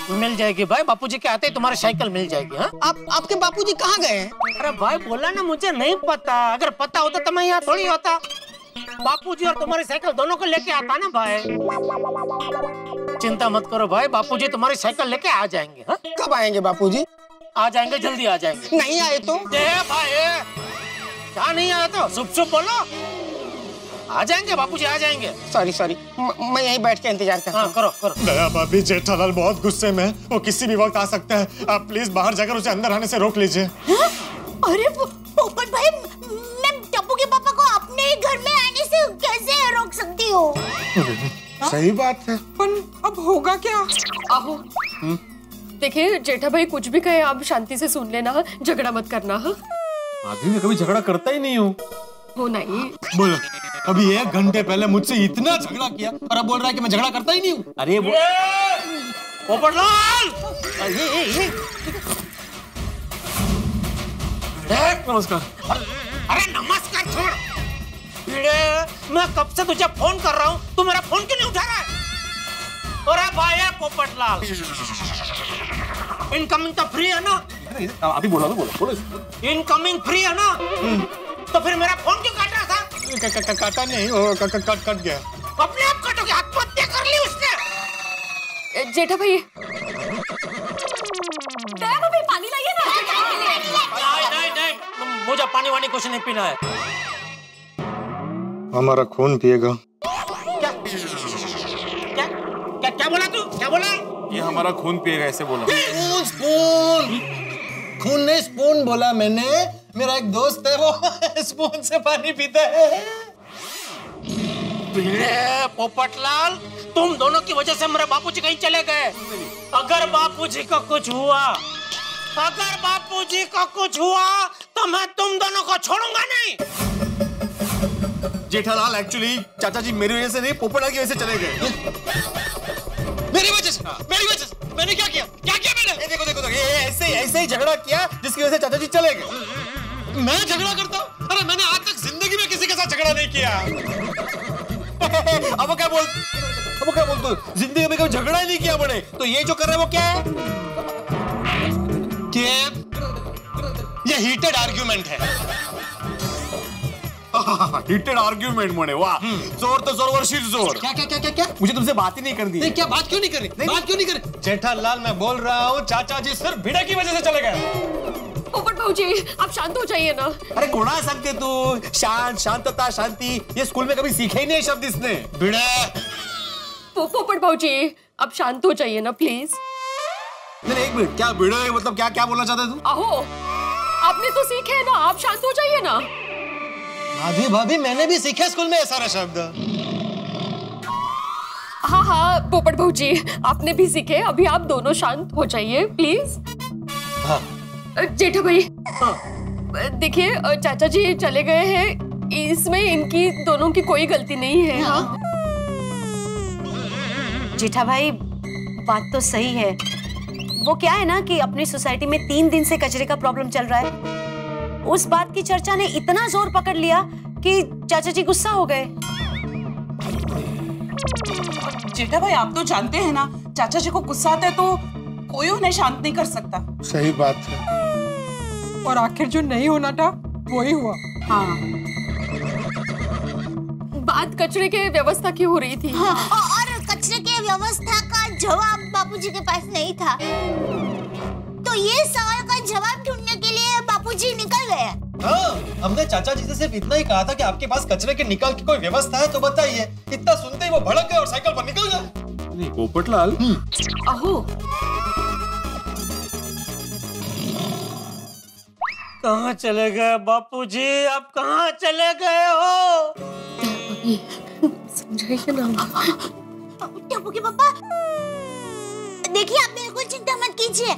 मिल जाएगी भाई, बापूजी के आते ही तुम्हारी साइकिल मिल जाएगी। हाँ, आप आपके बापूजी कहाँ गए हैं? अरे भाई, बोला ना मुझे नहीं पता। अगर पता होता तो मैं यहाँ थोड़ी होता। बापूजी और तुम्हारी साइकिल दोनों को लेके आता ना भाई। चिंता मत करो भाई, बापूजी तुम्हारी साइकिल लेके आ जाएंगे। हा? कब आएंगे बापूजी? आ जाएंगे, जल्दी आ जाएंगे। नहीं आए तो? दे भाई, क्या नहीं आए तो? सुप सुप बोलो। आ जाएंगे बापूजी, आ जाएंगे। सॉरी सॉरी, मैं यहीं बैठ के इंतजार करता हूं। हाँ, करो करो। दया भाभी, जेठालाल बहुत गुस्से में है, वो किसी भी वक्त आ सकता है। आप प्लीज बाहर जाकर उसे अंदर आने से रोक लीजिए। अरे पोपट भाई, मैं टप्पू के पापा को अपने घर में कैसे रोक सकती हो? सही बात है, पर अब होगा क्या? आहो, देखिए जेठा भाई कुछ भी कहे आप शांति से सुन लेना, झगड़ा मत करना। अभी मैं कभी झगड़ा करता ही नहीं हूँ। हो नहीं बोलो, अभी एक घंटे पहले मुझसे इतना झगड़ा किया और अब बोल रहा है कि मैं झगड़ा करता ही नहीं हूँ। अरे वो पोपटलाल! ये ये ये नमस्कार। अरे नमस्कार छोड़, मैं कब से तुझे फोन कर रहा हूँ, तू मेरा फोन क्यों नहीं उठा रहा है? अरे भाई पोपटलाल, इनकमिंग तो फ्री है ना? अभी बोला तो बोला, बोलो। इनकमिंग फ्री है ना? तो फिर मेरा फोन क्यों काट रहा था? काटा नहीं, कट गया। अपने आप कटोगे, आत्महत्या कर ली उसने। जेठा भाई, पानी लाइए ना। नहीं नहीं, मुझे पानी वानी कुछ नहीं पीना है। हमारा खून पिएगा। क्या क्या क्या क्या बोला तू? क्या बोला? ये हमारा खून पिएगा ऐसे बोला। स्पून स्पून खून ने स्पून बोला मैंने। मेरा एक दोस्त है वो स्पून से पानी पीता है। पोपटलाल, तुम दोनों की वजह से मेरे बापूजी कहीं चले गए। अगर बापूजी को कुछ हुआ, अगर बापूजी को कुछ हुआ तो मैं तुम दोनों को छोड़ूंगा नहीं। जेठालाल एक्चुअली चाचा जी मेरी वजह से नहीं पोपटलाल की वजह से चले गए। मेरी वजह से मेरी वजह से मैंने क्या किया क्या किया मैंने? देखो देखो देखो ऐसे ऐसे ही झगड़ा किया जिसकी वजह से चाचा जी चले गए। मैं झगड़ा करता हूँ? अरे मैंने आज तक जिंदगी में किसी के साथ झगड़ा नहीं किया। अब क्या बोल अब क्या बोलते जिंदगी में कभी झगड़ा ही नहीं किया मैंने। तो ये जो कर रहे हैं वो क्या है? ये हीटेड आर्ग्यूमेंट है। हीटेड आर्ग्यूमेंट मोने वाह जोर तो जोर और शीर जोर। क्या क्या क्या क्या क्या? मुझे तुमसे बात ही नहीं करनी। नहीं क्या बात क्यों नहीं करनी? नहीं बात क्यों नहीं करनी? जेठालाल मैं बोल रहा हूँ चाचा जी सिर्फ भिड़ा की वजह से चले गए। पोपट भाऊजी आप शांत हो जाइए ना। अरे कोना सकते तू शांत शांतता शांति ये स्कूल में कभी सीखे ही नहीं शब्द इसने। भिड़ा पोपट भाऊजी आप शांत हो जाइए ना प्लीज। नहीं एक मिनट क्या भिड़ा मतलब क्या क्या बोलना चाहते तू? आहो आपने तो सीखे है ना आप शांत हो जाइए ना। भाभी भाभी मैंने भी सीखे स्कूल में ये सारा शब्द। हाँ हाँ पोपट भाऊजी आपने भी सीखे अभी आप दोनों शांत हो जाइए प्लीज। हाँ। जेठा भाई हाँ। देखिए चाचा जी चले गए हैं इसमें इनकी दोनों की कोई गलती नहीं है। हाँ जेठा भाई बात तो सही है। वो क्या है ना कि अपनी सोसाइटी में तीन दिन से कचरे का प्रॉब्लम चल रहा है। उस बात की चर्चा ने इतना जोर पकड़ लिया कि चाचा जी गुस्सा हो गए। जेठा भाई आप तो जानते हैं ना चाचा जी को गुस्सा आता है तो कोई उन्हें शांत नहीं कर सकता। सही बात है। और आखिर जो नहीं होना था वही हुआ। हाँ बात कचरे के व्यवस्था की हो रही थी। हाँ। और कचरे के व्यवस्था का जवाब बापूजी के पास नहीं था तो ये सवाल का जवाब ढूंढने के लिए बापूजी निकल गए। हाँ, हमने चाचा जी से सिर्फ इतना ही कहा था कि आपके पास कचरे के निकाल की कोई व्यवस्था है तो बताइए। इतना सुनते ही वो भड़क गए और साइकिल पर निकल गए। नहीं पोपटलाल अहो कहाँ चले गए बापूजी आप कहाँ चले गए हो? समझाइए ना टप्पू के पापा। देखिए आप बिल्कुल चिंता मत कीजिए।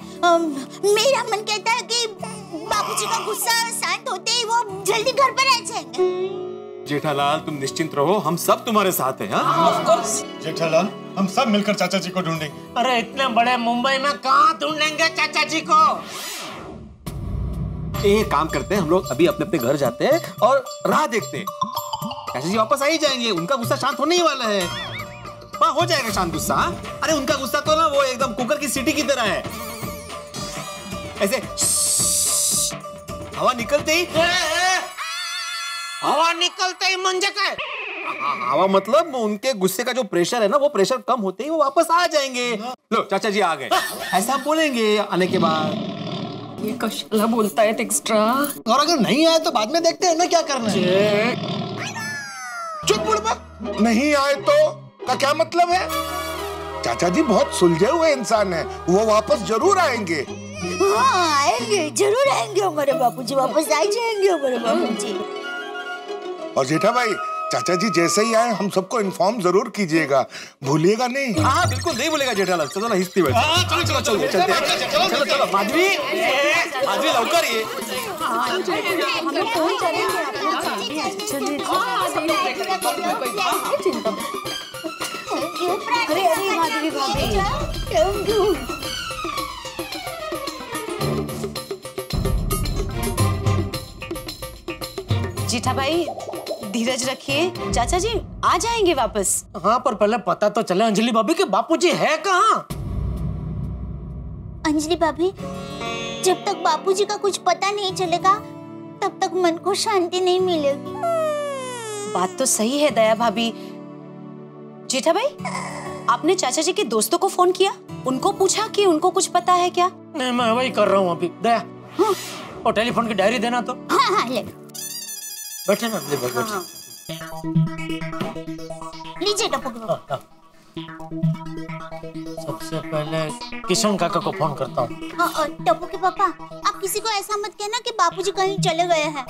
मेरा मन कहता है कि बापूजी का गुस्सा शांत होते ही वो जल्दी घर पर आ जाएंगे। जेठालाल तुम निश्चिंत रहो हम सब तुम्हारे साथ हैं। ऑफ कोर्स जेठालाल हम सब मिलकर चाचा जी को ढूंढेंगे। अरे इतने बड़े मुंबई में कहाँ ढूंढेंगे चाचा जी को? एक काम करते हैं हम लोग अभी अपने अपने घर जाते हैं और राह देखते हैं। चाचा जी वापस आ ही जाएंगे उनका गुस्सा शांत होने ही वाला है। हाँ हो जाएगा शांत गुस्सा। अरे उनका गुस्सा तो ना वो एकदम कुकर की सीटी की तरह है ऐसे हवा निकलते ही। ए, ए, हवा निकलते ही मंजे का हवा मतलब उनके गुस्से का जो प्रेशर है ना वो प्रेशर कम होते ही वो वापस आ जाएंगे। लो चाचा जी आ गए ऐसा हम बोलेंगे आने के बाद। ये कशाला बोलता है एक्स्ट्रा। और अगर नहीं आए तो बाद में देखते हैं ना क्या करना है। चुप नहीं आए तो का क्या मतलब है? चाचा जी बहुत सुलझे हुए इंसान हैं, वो वापस जरूर आएंगे। हाँ आएंगे जरूर आएंगे हमारे बापूजी वापस आ जाएंगे हमारे बापूजी। और जेठा भाई चाचा जी जैसे ही आए हम सबको इन्फॉर्म जरूर कीजिएगा भूलिएगा नहीं। हाँ बिल्कुल नहीं भूलेगा जेठालाल। चलो ना हिस्ट्री बैठो। चलो चलो चलो चलो चलो चलो माधवी माधवी लौकर ये अरे अरे भाभी भाभी थैंक यू। जेठा भाई धीरज रखिए चाचा जी आ जाएंगे वापस। हाँ पर पहले पता तो चले अंजलि भाभी के बापूजी है कहाँ? अंजलि भाभी जब तक बापूजी का कुछ पता नहीं चलेगा तब तक मन को शांति नहीं मिलेगी। बात तो सही है दया भाभी। जेठा भाई आपने चाचा जी के दोस्तों को फोन किया उनको पूछा कि उनको कुछ पता है क्या? नहीं मैं वही कर रहा हूँ अभी। दया हाँ। और टेलीफोन की डायरी देना तो। हाँ हाँ ले बैठे ना ले बैठे हाँ। लीजिए हाँ, हाँ। सबसे पहले किशन काका को फोन करता हूँ। हाँ, टप्पू के पापा आप किसी को ऐसा मत कहना कि बापूजी कहीं चले गए हैं।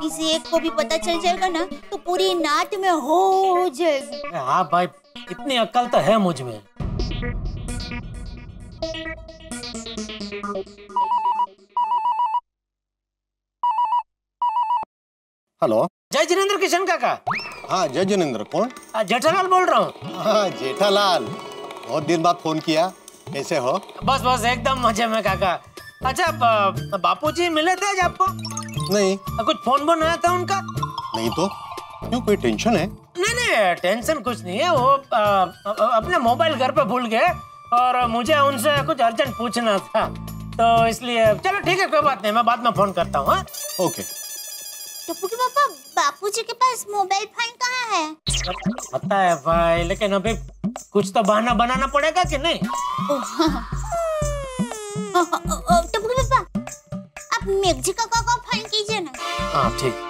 किसी एक को भी पता चल जाएगा ना तो पूरी नाट में हो जाएगी। हाँ भाई इतनी अक्ल तो है मुझ में। हेलो, जय जिनेंद्र किशन काका। हाँ जय जिनेंद्र, कौन? जेठालाल बोल रहा हूँ। हाँ जेठालाल, बहुत दिन बाद फोन किया, कैसे हो? बस बस एकदम मजे में काका। अच्छा बापूजी मिले थे आज आपको? नहीं। कुछ फोन बोन आया था उनका? नहीं तो। क्यों, कोई टेंशन है? नहीं नहीं टेंशन कुछ नहीं है, वो आ, अपने मोबाइल घर पे भूल गए और मुझे उनसे कुछ अर्जेंट पूछना था तो इसलिए। चलो ठीक है कोई बात नहीं, मैं बाद में फोन करता हूँ। ओके। टप्पू के पापा, बापूजी के पास मोबाइल फोन कहाँ है? पता है भाई, लेकिन अभी कुछ तो बहाना बनाना पड़ेगा कि नहीं। टप्पू के पापा आप मेघजी काका को फोन कीजिए ना। हाँ ठीक।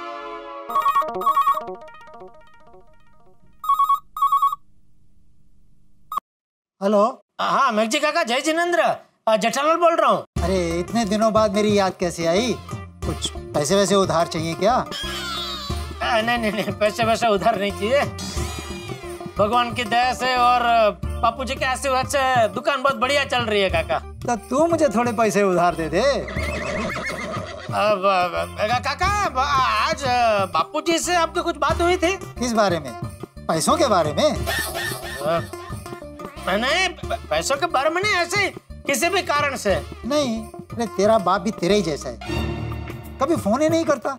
हेलो। हाँ मेघजी काका, जय जिनेंद्र, जेठालाल बोल रहा हूँ। अरे इतने दिनों बाद मेरी याद कैसे आई? कुछ पैसे वैसे उधार चाहिए क्या? आ, नहीं नहीं नहीं पैसे वैसे उधार नहीं चाहिए। भगवान की दया से और पापू जी के आशीर्वाद से दुकान बहुत बढ़िया चल रही है काका। तो तू मुझे थोड़े पैसे उधार दे दे। अब काका आज बापू जी से आपकी कुछ बात हुई थी? किस बारे में? पैसों के बारे में? नहीं पैसों के बारे में नहीं, ऐसे किसी भी कारण से नहीं। अरे तेरा बाप भी तेरे ही जैसा है, कभी फोन ही नहीं करता।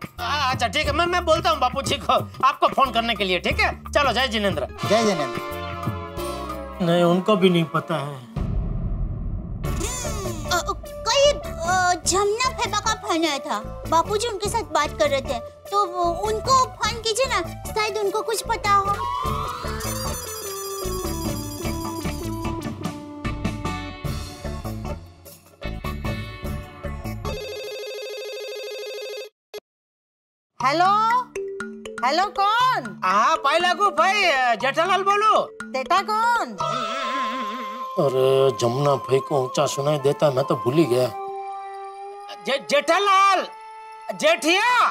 अच्छा ठीक है, मैं मैं बोलता हूँ बापू जी को आपको फोन करने के लिए। ठीक है चलो, जय जिनेंद्र। जय जिनेंद्र। नहीं उनको भी नहीं पता है। आ, कोई जमुना फेबा का फोन आया था, बापू जी उनके साथ बात कर रहे थे तो उनको फोन कीजिए ना, शायद उनको कुछ पता हो। हेलो हेलो, कौन? हाँ पायला को भाई, जेठालाल बोलो। तेटा कौन? अरे जमुना भाई को ऊंचा सुनाई देता, मैं तो भूल ही गया। जे, जेठालाल जेठिया।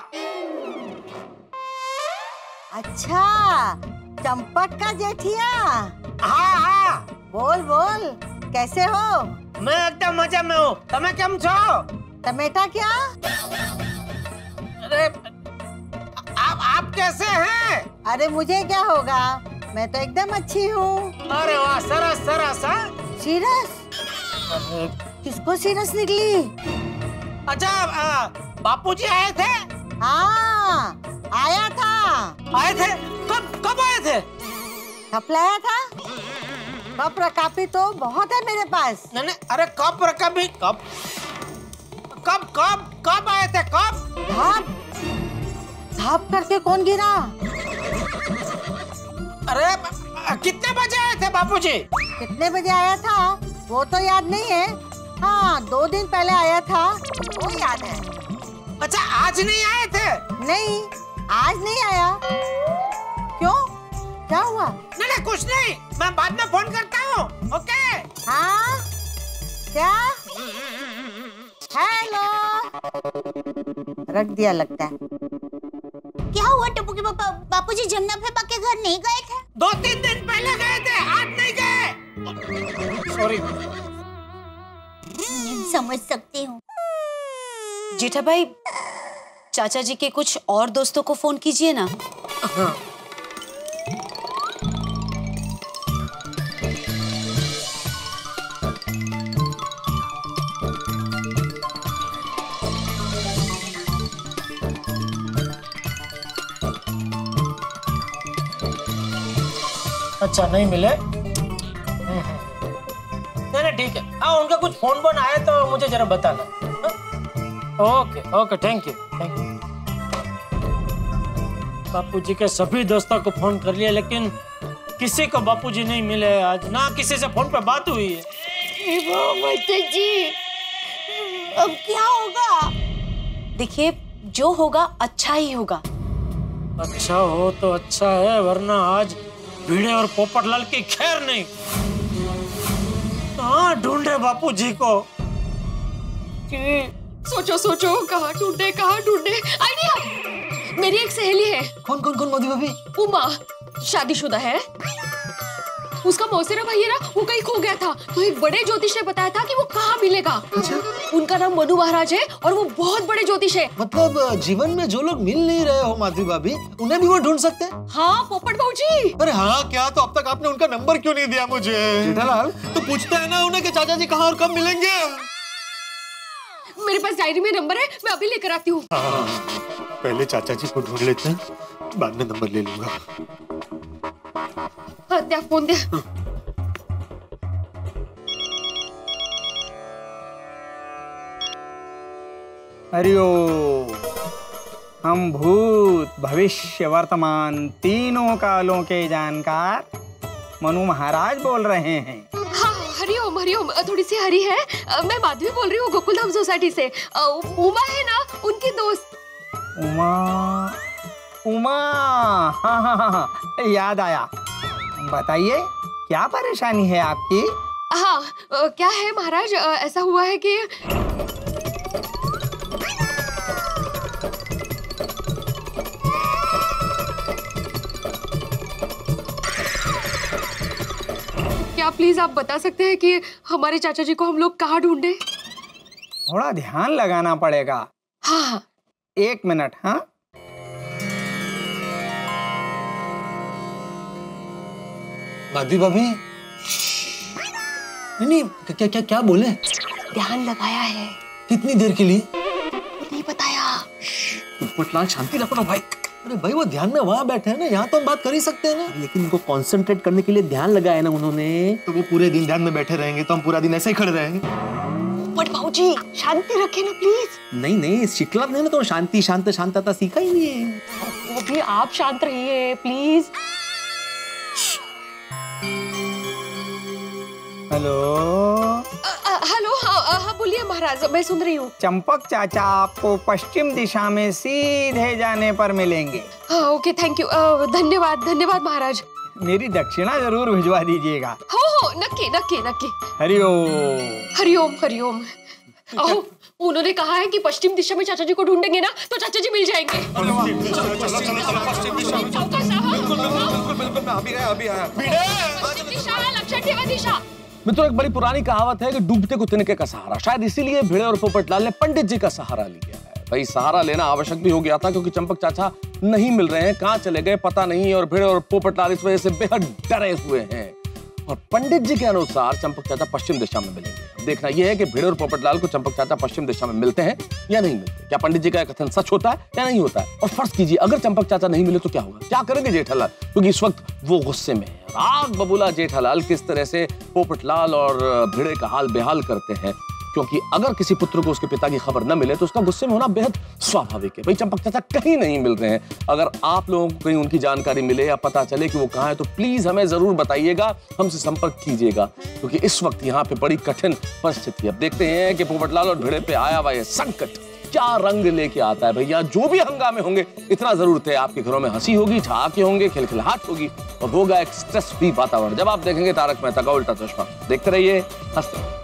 अच्छा चंपक का जेठिया। हाँ हाँ बोल बोल, कैसे हो? मैं एकदम मजा में हूँ, तमे केम छो? टमेटा क्या? अरे आप आप कैसे हैं? अरे मुझे क्या होगा, मैं तो एकदम अच्छी हूँ। अरे वाह सरस सरस। सीरस? किसको सीरस निकली? अच्छा बापूजी आए थे? हाँ आया था। आए थे? कब कब आए थे? कप लाया था। कप रकाबी तो बहुत है मेरे पास। नहीं नहीं, अरे कप रकाबी कब कब कब कब आए थे? कब? हाँ आप करके कौन गिरा? अरे कितने बजे आए थे बापूजी? कितने बजे आया था वो तो याद नहीं है। हाँ दो दिन पहले आया था वो याद है। अच्छा आज नहीं आए थे? नहीं आज नहीं आया। क्यों, क्या हुआ? नहीं नहीं कुछ नहीं, मैं बाद में फोन करता हूँ। ओके। हाँ क्या? हेलो, रख दिया लगता है। क्या हुआ टप्पू के पापा, बापूजी जमुना फेबा के घर नहीं गए थे? दो तीन दिन पहले गए थे, आज नहीं गए। सॉरी। समझ सकती हूँ। जेठा भाई, चाचा जी के कुछ और दोस्तों को फोन कीजिए ना। हाँ। अच्छा नहीं मिले? नहीं नहीं ठीक है। हाँ उनका कुछ फोन बोन आए तो मुझे जरा बताना। Okay okay, thank you thank you. Bapuji के सभी दोस्तों को फोन कर लिया लेकिन किसी को बापूजी नहीं मिले आज, ना किसी से फोन पे बात हुई है। माता जी अब क्या होगा? देखिए जो होगा अच्छा ही होगा। अच्छा हो तो अच्छा है, वरना आज भीड़े और पोपटलाल की खैर नहीं। कहाँ ढूंढे बापूजी को? सोचो सोचो, कहाँ ढूंढे कहाँ ढूंढे। आइडिया, मेरी एक सहेली है। कौन कौन कौन मोदी भाभी? उमा शादीशुदा है उसका मौसेरा भाई ना वो कहीं खो गया था, तो एक बड़े ज्योतिष ने बताया था कि वो कहाँ मिलेगा। अच्छा? उनका नाम मनु महाराज है और वो बहुत बड़े ज्योतिष है। मतलब जीवन में जो लोग मिल नहीं रहे हो माधवी भाभी, उन्हें भी वो ढूंढ सकते हैं। हाँ पोपट भाऊ जी। अरे हाँ क्या, तो अब तक आपने उनका नंबर क्यों नहीं दिया मुझे? जेठालाल तो पूछते है ना उन्हें कि चाचा जी कहाँ और कब मिलेंगे। मेरे पास डायरी में नंबर है, मैं अभी लेकर आती हूँ। पहले चाचा जी को ढूंढ लेते हैं, बाद में नंबर ले लूंगा। दे फोन दे। अरे ओ, हम भूत भविष्य वर्तमान तीनों कालों के जानकार मनु महाराज बोल रहे हैं। हरिओम हरिओम, थोड़ी सी हरी है। मैं माधवी बोल रही हूँ गोकुलधाम सोसाइटी से। उमा है ना उनकी दोस्त। उमा उमा, हाँ हाँ हाँ याद आया। बताइए क्या परेशानी है आपकी? हाँ क्या है महाराज, ऐसा हुआ है कि प्लीज आप बता सकते हैं कि हमारे चाचा जी को हम लोग कहाँ ढूंढे? थोड़ा ध्यान लगाना पड़ेगा। हाँ एक मिनट। हाँ माधवी भाभी, नहीं क्या क्या क्या बोले? ध्यान लगाया है। कितनी देर के लिए? नहीं बताया। पोपटलाल शांति रखो ना भाई। अरे भाई वो ध्यान में वहाँ बैठे हैं ना, यहाँ तो हम बात कर ही सकते हैं ना। लेकिन उनको कंसंट्रेट करने के लिए ध्यान लगाया ना उन्होंने, तो वो पूरे दिन ध्यान में बैठे रहेंगे तो हम पूरा दिन ऐसे ही खड़े रहेंगे। बट भाऊजी शांति रखें ना प्लीज। नहीं नहीं शिकला नहीं ना, तो शांति शांत शांतता सीखा ही नहीं है। वो भी आप शांत रहिए प्लीज। हेलो हेलो, हाँ हाँ बोलिए महाराज, मैं सुन रही हूँ। चंपक चाचा आपको पश्चिम दिशा में सीधे जाने पर मिलेंगे। हाँ ओके थैंक यू, धन्यवाद धन्यवाद महाराज। मेरी दक्षिणा जरूर भिजवा दीजिएगा। हो हो नक्की नक्की नक्की। हरिओम हरिओम हरिओम। उन्होंने कहा है कि पश्चिम दिशा में चाचा जी को ढूंढेंगे ना तो चाचा जी मिल जाएंगे। मित्रों एक बड़ी पुरानी कहावत है कि डूबते को तिनके का सहारा, शायद इसीलिए भिड़े और पोपटलाल ने पंडित जी का सहारा लिया है। भाई सहारा लेना आवश्यक भी हो गया था क्योंकि चंपक चाचा नहीं मिल रहे हैं, कहाँ चले गए पता नहीं, और भिड़े और पोपटलाल इस वजह से बेहद डरे हुए हैं। और पंडित जी के अनुसार चंपक चाचा पश्चिम दिशा में मिलेंगे। देखना यह है कि भिड़े और पोपटलाल को चंपक चाचा पश्चिम दिशा में मिलते हैं या नहीं मिलते, क्या पंडित जी का कथन सच होता है या नहीं होता है। और फर्ज कीजिए अगर चंपक चाचा नहीं मिले तो क्या होगा, क्या करेंगे जेठालाल? क्योंकि इस वक्त वो गुस्से में है। आग बबूला जेठालाल किस तरह से पोपटलाल और भिड़े का हाल बेहाल करते हैं, क्योंकि अगर किसी पुत्र को उसके पिता की खबर न मिले तो उसका गुस्से में होना बेहद स्वाभाविक है। भाई चंपक चाचा कहीं नहीं मिल रहे हैं, अगर आप लोगों को कहीं उनकी जानकारी मिले या पता चले कि वो कहाँ है तो प्लीज हमें जरूर बताइएगा, हमसे संपर्क कीजिएगा, क्योंकि इस वक्त यहाँ पे बड़ी कठिन परिस्थिति। अब देखते हैं कि पोपटलाल और भिड़े पे आया हुआ यह संकट क्या रंग लेके आता है। भैया जो भी हंगामे होंगे इतना जरूर है, आपके घरों में हंसी होगी, ठहाके होंगे, खिलखिलाहट होगी और होगा एक स्ट्रेस फ्री वातावरण जब आप देखेंगे तारक मेहता का उल्टा चश्मा। देखते रहिए हंसते।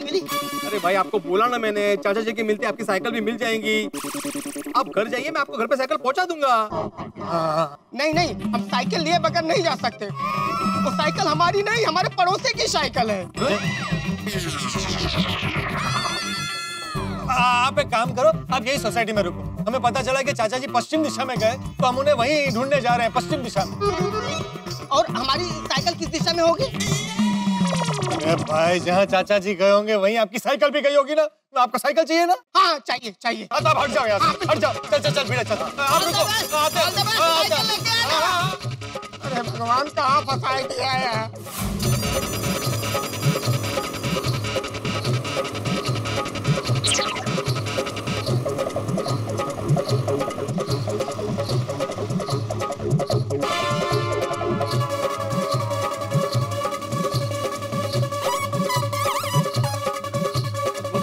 अरे भाई आपको बोला ना मैंने, चाचा जी की मिलते आपकी साइकिल भी मिल जाएंगी। आप घर जाइए, मैं आपको घर पे साइकिल पहुंचा दूंगा। नहीं नहीं हम साइकिल लिए बगैर नहीं जा सकते, वो साइकिल हमारी नहीं हमारे पड़ोसी की साइकिल है। आप एक काम करो, आप यही सोसाइटी में रुको, हमें पता चला कि चाचा जी पश्चिम दिशा में गए तो हम उन्हें वहीं ढूंढने जा रहे हैं पश्चिम दिशा में। और हमारी साइकिल किस दिशा में होगी? अरे भाई जहाँ चाचा जी गए होंगे वहीं आपकी साइकिल भी गई होगी ना, तो आपको साइकिल चाहिए ना? हाँ चाहिए चाहिए। आप हट जाओ यार, हट जाओ, चल चल चल भीड़। चल अरे भगवान कहाँ फंसा दिया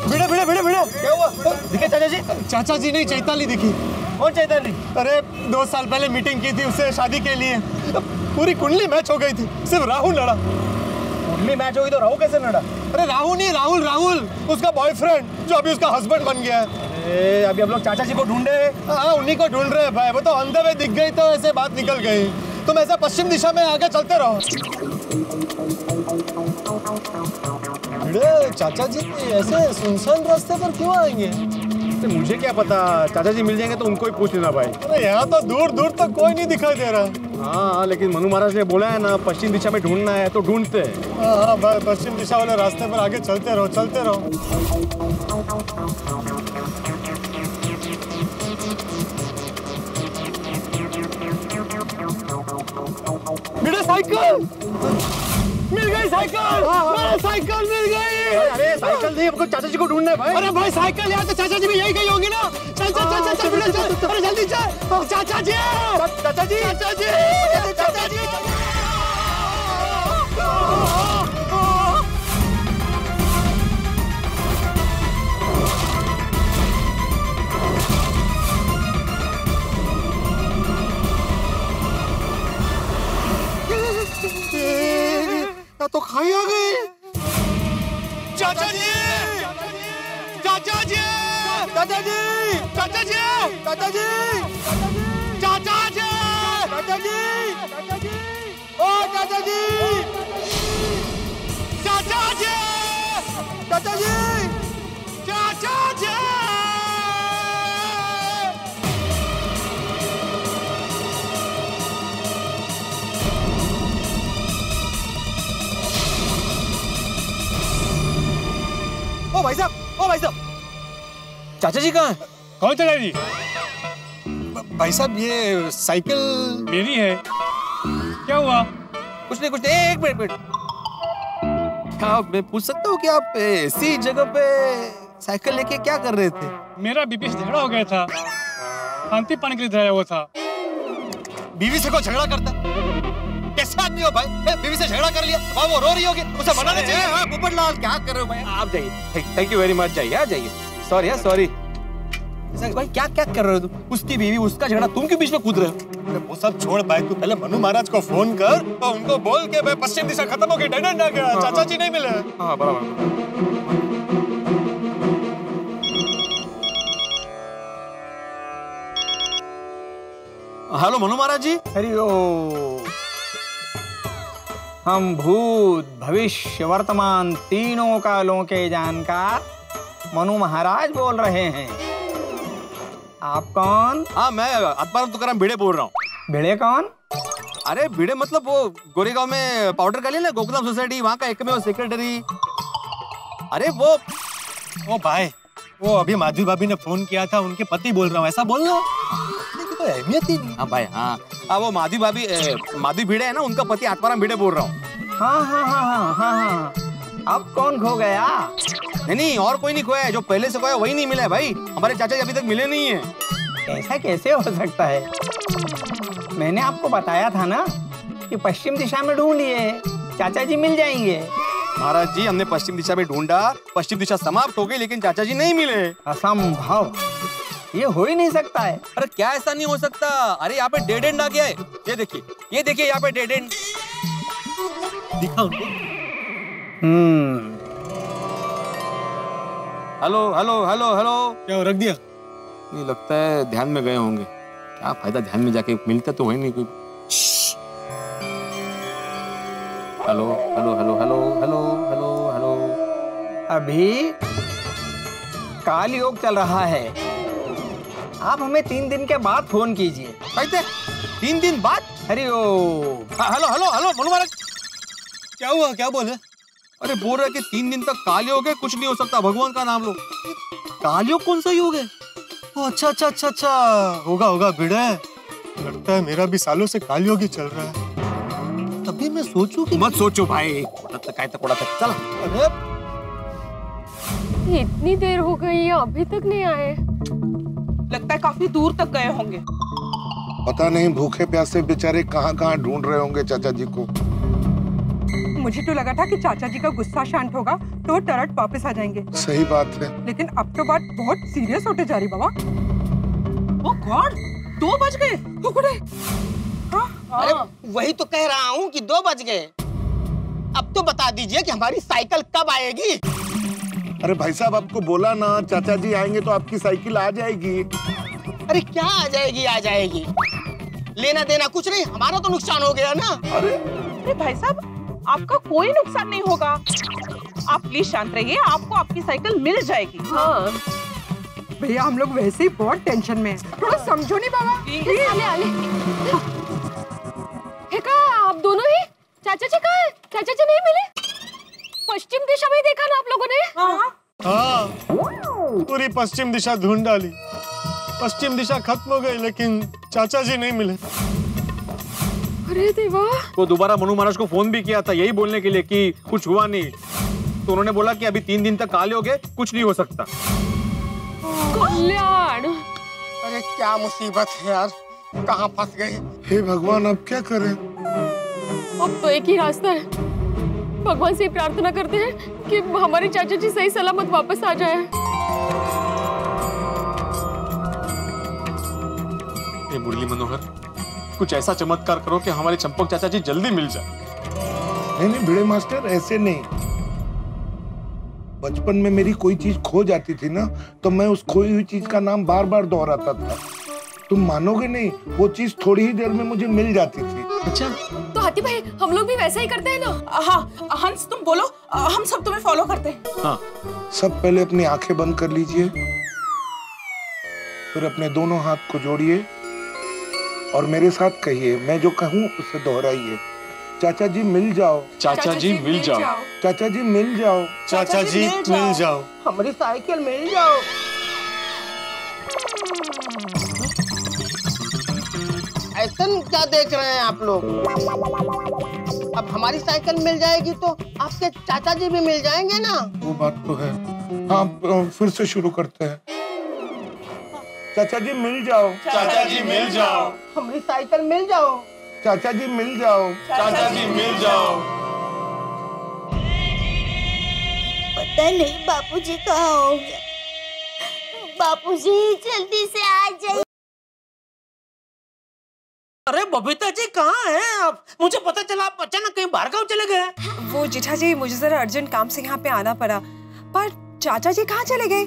भिड़े भिड़े भिड़े भिड़े। क्या हुआ? दिखे चाचा जी? चाचा जी नहीं चैताली दिखी। कौन चैताली? अरे दो साल पहले मीटिंग की थी उससे शादी के लिए, पूरी कुंडली मैच हो गई थी, सिर्फ राहुल लड़ा। कुंडली मैच हो गई तो राहुल कैसे लड़ा? अरे राहुल नहीं, राहुल राहुल उसका बॉयफ्रेंड जो अभी उसका हस्बैंड बन गया है। ए, अभी हम लोग चाचा जी को ढूंढे। हाँ उन्हीं को ढूंढ रहे हैं भाई, वो तो अंधे में दिख गई तो ऐसे बात निकल गई। तुम ऐसा पश्चिम दिशा में आगे चलते रहो। चाचा जी ऐसे सुनसान रास्ते पर क्यों आएंगे? तो मुझे क्या पता, चाचा जी मिल जाएंगे तो उनको ही पूछ लेना भाई। अरे यहाँ तो दूर दूर तक कोई नहीं दिखाई दे रहा। हाँ लेकिन मनु महाराज ने बोला है ना पश्चिम दिशा में ढूंढना है तो ढूंढते हैं। हाँ भाई पश्चिम दिशा वाले रास्ते पर आगे चलते रहो चलते रहो। मेरा साइकिल मिल गई, साइकिल मेरा साइकिल मिल गई। अरे साइकिल नहीं, हमको चाचा जी को ढूंढना है भाई। अरे भाई साइकिल यार तो चाचा जी भी यही गई होगी ना। चल चल चल चल चल अरे जल्दी चल। चाचा जी चाचा जी चाचा जी चाचा जी। तो खाई आ गई। चाचा जी चाचा जी चाचा जी चाचा जी चाचा जी चाचा जी चाचा जी ओ चाचा जी चाचा जी चाचा जी चाचा जी। ओ भाई साहब, ओ भाई साहब, चाचा जी कहाँ हैं? कौन चाचा जी? भाई साहब ये साइकिल मेरी है। क्या हुआ? कुछ नहीं कुछ नहीं। एक मिनट मिनट क्या मैं पूछ सकता हूँ कि आप ऐसी जगह पे साइकिल लेके क्या कर रहे थे? मेरा बीवी से झगड़ा हो गया था, शांति पाने के लिए झगड़ा हुआ था। बीवी से कोई झगड़ा करता? कैसा आदमी हो भाई, बीवी से झगड़ा कर लिया। अब वो रो रही होगी, उसे मनाने चाहिए। पोपट लाल क्या कर रहे हो भाई? आप जाइए, थैंक यू वेरी मच, जाइए आ जाइए। सॉरी है सॉरी भाई, क्या क्या कर रहे हो तुम? उसकी बीवी उसका झगड़ा, तुम क्यों बीच में कूद रहे हो? वो सब छोड़ भाई, तू पहले मनु महाराज को फोन कर और उनको बोल के भाई पश्चिम दिशा खत्म हो गई, डेड ना गया, चाचा जी नहीं मिले। हाँ बराबर। हेलो मनु महाराज जी। हरि ओम। हम भूत भविष्य वर्तमान तीनों कालों के जानकार मनु महाराज बोल रहे हैं। आप कौन? हाँ मैं अतपाराम तुकाराम भिड़े बोल रहा हूँ। भिड़े कौन? अरे भिड़े मतलब वो गोरेगांव में पाउडर का लिया ना, गोकुलम सोसाइटी, वहाँ का एकमेव सेक्रेटरी। अरे वो ओ भाई वो अभी माधुरी भाभी ने फोन किया था, उनके पति बोल रहा हूँ, ऐसा बोल रहा हूँ तो अहमियत ही नहीं। हाँ भाई हाँ अब वो माधवी भाभी माधवी भिड़े है ना, उनका पति आत्माराम भिड़े बोल रहा हूँ। हाँ हाँ हाँ हाँ हाँ हाँ अब कौन खो गया? नहीं नहीं और कोई नहीं खोया है, जो पहले से खोया वही नहीं मिला है भाई। हमारे चाचा जी अभी तक मिले नहीं है। ऐसा कैसे हो सकता है? मैंने आपको बताया था ना कि पश्चिम दिशा में ढूंढिए, चाचा जी मिल जाएंगे। महाराज जी हमने पश्चिम दिशा में ढूंढा, पश्चिम दिशा समाप्त हो गई, लेकिन चाचा जी नहीं मिले। असंभव, ये हो ही नहीं सकता है। अरे क्या ऐसा नहीं हो सकता? अरे यहाँ पे डेड एंड आ गया है, ये देखिए ये देखिए यहाँ पे डेड एंड दिखाओ। Hmm hello hello hello hello क्या रख दिया? ये लगता है ध्यान में गए होंगे। क्या फायदा ध्यान में जाके, मिलता तो है नहीं कोई। Hello hello hello hello hello hello hello अभी काल योग चल रहा है, आप हमें तीन दिन के बाद फोन कीजिए। तीन दिन बाद? अरे ओ hello hello hello Manu Maharaj क्या हुआ, क्या बोले? अरे बोल रहा कि तीन दिन तक काले हो गए, कुछ नहीं हो सकता, भगवान का नाम लो। काले कौन सा ही हो गए? अच्छा अच्छा अच्छा अच्छा होगा होगा भिड़े, लगता है मेरा भी सालों से काले होगी चल रहा है, तभी मैं सोचू कि मत सोचो भाई, चल। इतनी देर हो गई है अभी तक नहीं आए, लगता है काफी दूर तक गए होंगे। पता नहीं भूखे प्यासे बेचारे कहाँ कहाँ ढूंढ रहे होंगे चाचा जी को। मुझे तो लगा था कि चाचा जी का गुस्सा शांत होगा तो तरत वापस आ जाएंगे। सही बात है, लेकिन अब तो बात बहुत सीरियस होते जा रही बाबा। ओ गॉड, दो बज गए। अरे वही तो कह रहा हूँ कि दो बज गए। अब तो बता दीजिए कि हमारी साइकिल कब आएगी। अरे भाई साहब आपको बोला ना, चाचा जी आएंगे तो आपकी साइकिल आ जाएगी। अरे क्या आ जाएगी आ जाएगी, लेना देना कुछ नहीं, हमारा तो नुकसान हो गया ना। अरे, अरे भाई साहब आपका कोई नुकसान नहीं होगा, आप प्लीज शांत रहिए, आपको आपकी साइकिल मिल जाएगी। हाँ भैया हम लोग वैसे ही बहुत टेंशन में हैं, थोड़ा समझो नहीं बाबा। आले आले। देखा आप दोनों ही, चाचा जी कहाँ हैं? चाचा जी नहीं मिले? पश्चिम दिशा में देखा ना आप लोगों ने? हाँ हाँ पूरी पश्चिम दिशा ढूंढ डाली, पश्चिम दिशा खत्म हो गई लेकिन चाचा जी नहीं मिले। अरे देवा, तो दोबारा मनु महाराज को फोन भी किया था यही बोलने के लिए कि कुछ हुआ नहीं, तो उन्होंने बोला कि अभी तीन दिन तक काले हो गए, कुछ नहीं हो सकता। कल्याण, अरे क्या मुसीबत है यार, कहाँ फंस गए। हे भगवान अब क्या करें? अब तो एक ही रास्ता है, भगवान से प्रार्थना करते हैं कि हमारे चाचा जी सही सलामत वापस आ जाए। हे मुरली मनोहर, कुछ ऐसा चमत्कार करो कि हमारे चंपक चाचा जी जल्दी मिल जाए। नहीं नहीं भिड़े मास्टर ऐसे नहीं, बचपन में मेरी कोई चीज खो जाती थी ना तो मैं उस खोई हुई चीज का नाम बार बार दोहराता था, तुम मानोगे नहीं वो चीज थोड़ी ही देर में मुझे मिल जाती थी। अच्छा तो हाथी भाई हम लोग भी वैसा ही करते हैं ना। हाँ हंस तुम बोलो, हम सब तुम्हें फॉलो करते हैं। हाँ सब पहले अपनी आंखें बंद कर लीजिए, फिर अपने दोनों हाथ को जोड़िए और मेरे साथ कहिए, मैं जो कहूँ उसे दोहराइए। चाचा जी मिल जाओ, चाचा जी मिल जाओ, चाचा जी मिल जाओ, चाचा जी मिल जाओ, हमारी साइकिल मिल जाओ। ऐसा क्या देख रहे हैं आप लोग? अब हमारी साइकिल मिल जाएगी तो आपके चाचा जी भी मिल जाएंगे ना। वो बात तो है। हाँ फिर से शुरू करते हैं। चाचा जी मिल जाओ, चाचा जी मिल जाओ, हमारी साइकिल मिल जाओ, चाचा जी मिल जाओ, चाचा जी मिल जाओ। पता नहीं बापूजी कहाँ होंगे, बापूजी जल्दी से आ जाइए। अरे बबीता जी कहाँ हैं आप? मुझे पता चला आप अचानक कहीं बाहर गाँव चले गए। वो जीठा जी मुझे जरा अर्जेंट काम से यहाँ पे आना पड़ा, पर चाचा जी कहाँ चले गए?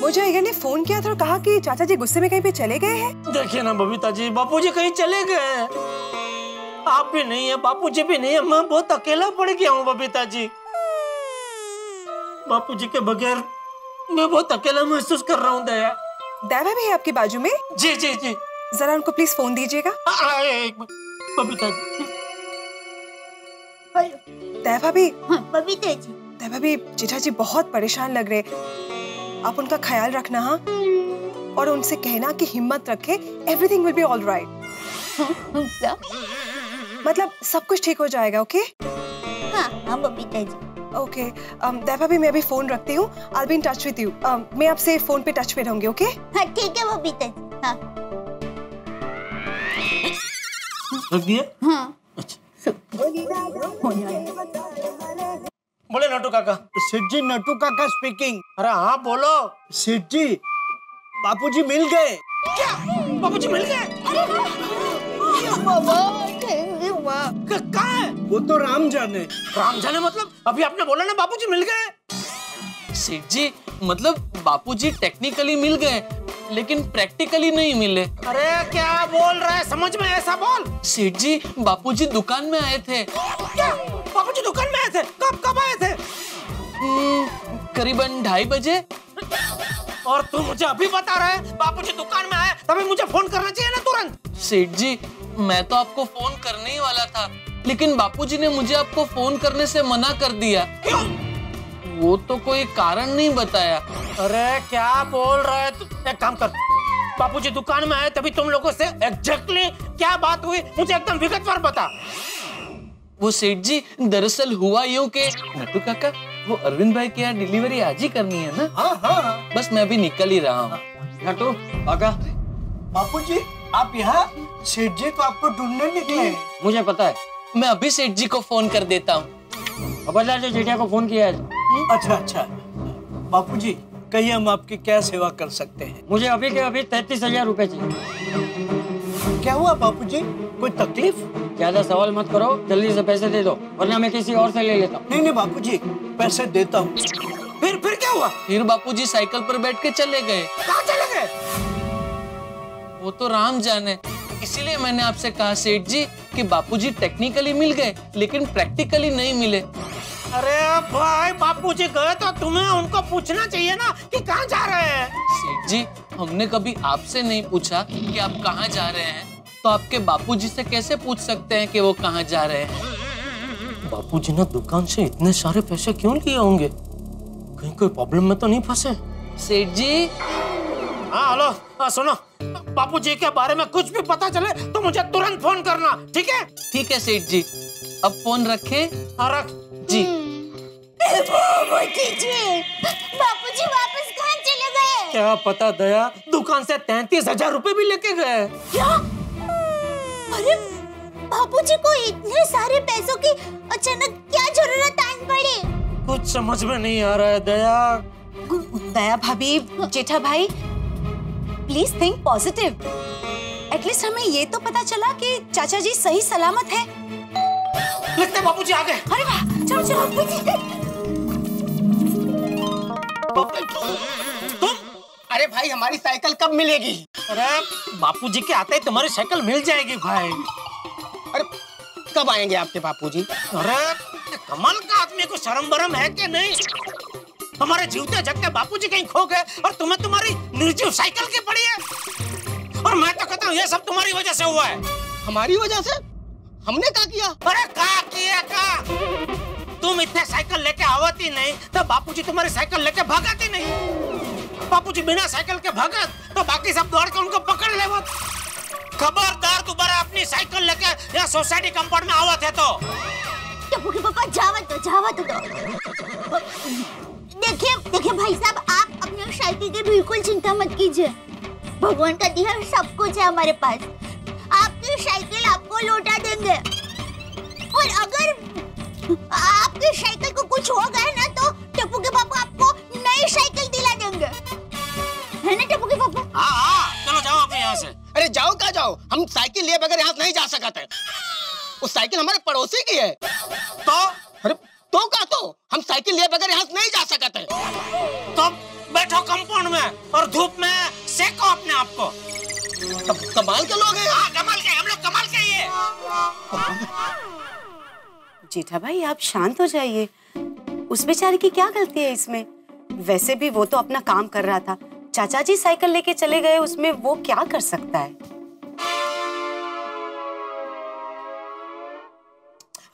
मुझे अय्यर ने फोन किया था और कहा कि चाचा जी गुस्से में कहीं पे चले गए हैं। देखिए ना बबीता जी, बापूजी कहीं चले गए हैं, आप भी नहीं है, बापूजी भी नहीं है, मैं बहुत अकेला पड़ गया हूँ बबीता जी। बापूजी के बगैर मैं बहुत अकेला महसूस कर रहा हूँ। दया, दया भी है आपके बाजू में? जी जी जी। जरा उनको प्लीज फोन दीजिएगा। बबीता जी, दया भाभी, बबीता जी, दया भाभी जीठा जी बहुत परेशान लग रहे, आप उनका ख्याल रखना। हाँ और उनसे कहना कि हिम्मत रखे, everything will be all right, मतलब सब कुछ ठीक हो जाएगा। ओके हाँ हाँ बबीता जी। ओके दया भाभी मैं अभी फोन रखती हूँ, I will be in touch with you, मैं आपसे फोन पे टच में रहूंगी। ओके हाँ ठीक है बबीता जी। हाँ रख दिया। हाँ अच्छा बोले नटू काका। सेठ जी नटू काका स्पीकिंग। अरे हाँ बोलो सेठ जी, बापूजी मिल गए। क्या बापूजी मिल गए? अरे कहाँ है वो? तो राम जाने। राम जाने मतलब? अभी आपने बोला ना बापूजी मिल गए। सेठ जी मतलब बापूजी टेक्निकली मिल गए लेकिन प्रैक्टिकली नहीं मिले। अरे क्या बोल रहा है, समझ में ऐसा बोल। सेठ जी बापूजी दुकान में आए थे। क्या बापूजी दुकान में आए थे? कब कब आए थे? करीबन ढाई बजे। और तू मुझे अभी बता रहा है बापूजी दुकान में आए, तभी मुझे फोन करना चाहिए ना तुरंत। सेठ जी मैं तो आपको फोन करने ही वाला था लेकिन बापूजी ने मुझे आपको फोन करने से मना कर दिया। क्यों? वो तो कोई कारण नहीं बताया। अरे क्या बोल रहा है तू? एक काम कर, बापूजी दुकान में आए तभी तुम लोगों से एग्जैक्टली क्या बात हुई मुझे एकदम विगतवार बता। वो सेठ जी दरअसल हुआ यूं कि नटू काका वो अरविंद भाई की यार डिलीवरी आज ही करनी है ना। हाँ हाँ बस मैं अभी निकल ही रहा हूँ। नटू काका, बापू जी आप यहाँ? सेठ जी तो आपको ढूंढने निकले। मुझे पता है, मैं अभी सेठ जी को फोन कर देता हूँ। अब बता दो जेठिया को फोन किया है। अच्छा अच्छा बापू जी कहिए हम आपकी क्या सेवा कर सकते हैं? मुझे अभी के अभी तैतीस हजार रूपए चाहिए। क्या हुआ बापू जी, कोई तकलीफ? ज्यादा सवाल मत करो, जल्दी से पैसे दे दो वरना मैं किसी और से ले लेता हूँ। नहीं नहीं बापूजी पैसे देता हूँ। फिर फिर क्या हुआ? फिर बापूजी साइकिल पर बैठ के चले गए। कहाँ चले गए? वो तो राम जाने। इसीलिए मैंने आपसे कहा सेठ जी कि बापूजी टेक्निकली मिल गए लेकिन प्रैक्टिकली नहीं मिले। अरे भाई बापूजी गए तो तुम्हें उनको पूछना चाहिए ना कि कहाँ जा रहे हैं। सेठ जी हमने कभी आपसे नहीं पूछा कि आप कहाँ जा रहे हैं, तो आपके बापूजी से कैसे पूछ सकते हैं कि वो कहाँ जा रहे हैं? बापूजी ने दुकान से इतने सारे पैसे क्यों लिए होंगे? कहीं कोई प्रॉब्लम में तो नहीं फंसे? सेठ जी। हाँ हेलो सुनो, बापूजी के बारे में कुछ भी पता चले तो मुझे तुरंत फोन करना, ठीक है? ठीक है सेठ जी, अब फोन रखे। रख जी। बापूजी वापस कहाँ चले गए? क्या पता दया, दुकान से तैतीस हजार रूपए भी लेके गए। क्या? अरे बापूजी को इतने सारे पैसों की अचानक क्या जरूरत आन पड़ी? कुछ समझ में नहीं आ रहा है दया। दया भाभी, जेठा भाई, प्लीज थिंक पॉजिटिव। एटलीस्ट हमें ये तो पता चला कि चाचा जी सही सलामत है। लगता है बापूजी आ गए। अरे वाह, चलो चलो। तुम? अरे भाई हमारी साइकिल कब मिलेगी? अरे बापूजी के आते ही तुम्हारी साइकिल मिल जाएगी भाई। अरे कब आएंगे आपके बापूजी? अरे कमाल का आदमी, को शर्म बरम है कि नहीं? हमारे जीवते जगते बापूजी कहीं खो गए और तुम्हें तुम्हारी निर्जीव साइकिल की पड़ी है। और मैं तो कहता हूँ ये सब तुम्हारी वजह से हुआ है। हमारी वजह से? हमने क्या किया? अरे क्या किया का? तुम इतने साइकिल लेके आवती नहीं तो बापूजी तुम्हारी साइकिल लेके भागते नहीं। बापूजी बिना साइकिल के भागत तो बाकी सब दौड़ के उनको पकड़ लेवत। खबरदार दोबारा अपनी साइकिल लेके या सोसाइटी कंपाउंड में आवत है तो टप्पू के पापा जावत तो जावत तो। देखिए देखिए भाई साहब, आप अपनी साइकिल की बिल्कुल चिंता मत कीजिए। भगवान का दिया सब कुछ है हमारे पास। आपकी साइकिल आपको लौटा देंगे और अगर आपकी साइकिल को कुछ हो गया ना तो टप्पू के पापा आपको नई साइकिल दिला देंगे, है ना टप्पू के पापा? हाँ हाँ चलो जाओ आप यहाँ से। अरे जाओ कहाँ जाओ, हम साइकिल लिए बगैर यहाँ नहीं जा सकते। उस साइकिल हमारे पड़ोसी की है। तो अरे तो क्या? तो हम साइकिल लिए बगैर यहाँ नहीं जा सकते। तो बैठो कंपाउंड में और धूप में सेको अपने आप को। कमाल के लोग हैं। कमाल के, हम लोग कमाल के ही है। जेठा भाई आप शांत हो जाइए, उस बेचारे की क्या गलती है इसमें? वैसे भी वो तो अपना काम कर रहा था। चाचा जी साइकिल लेके चले गए, उसमें वो क्या कर सकता है?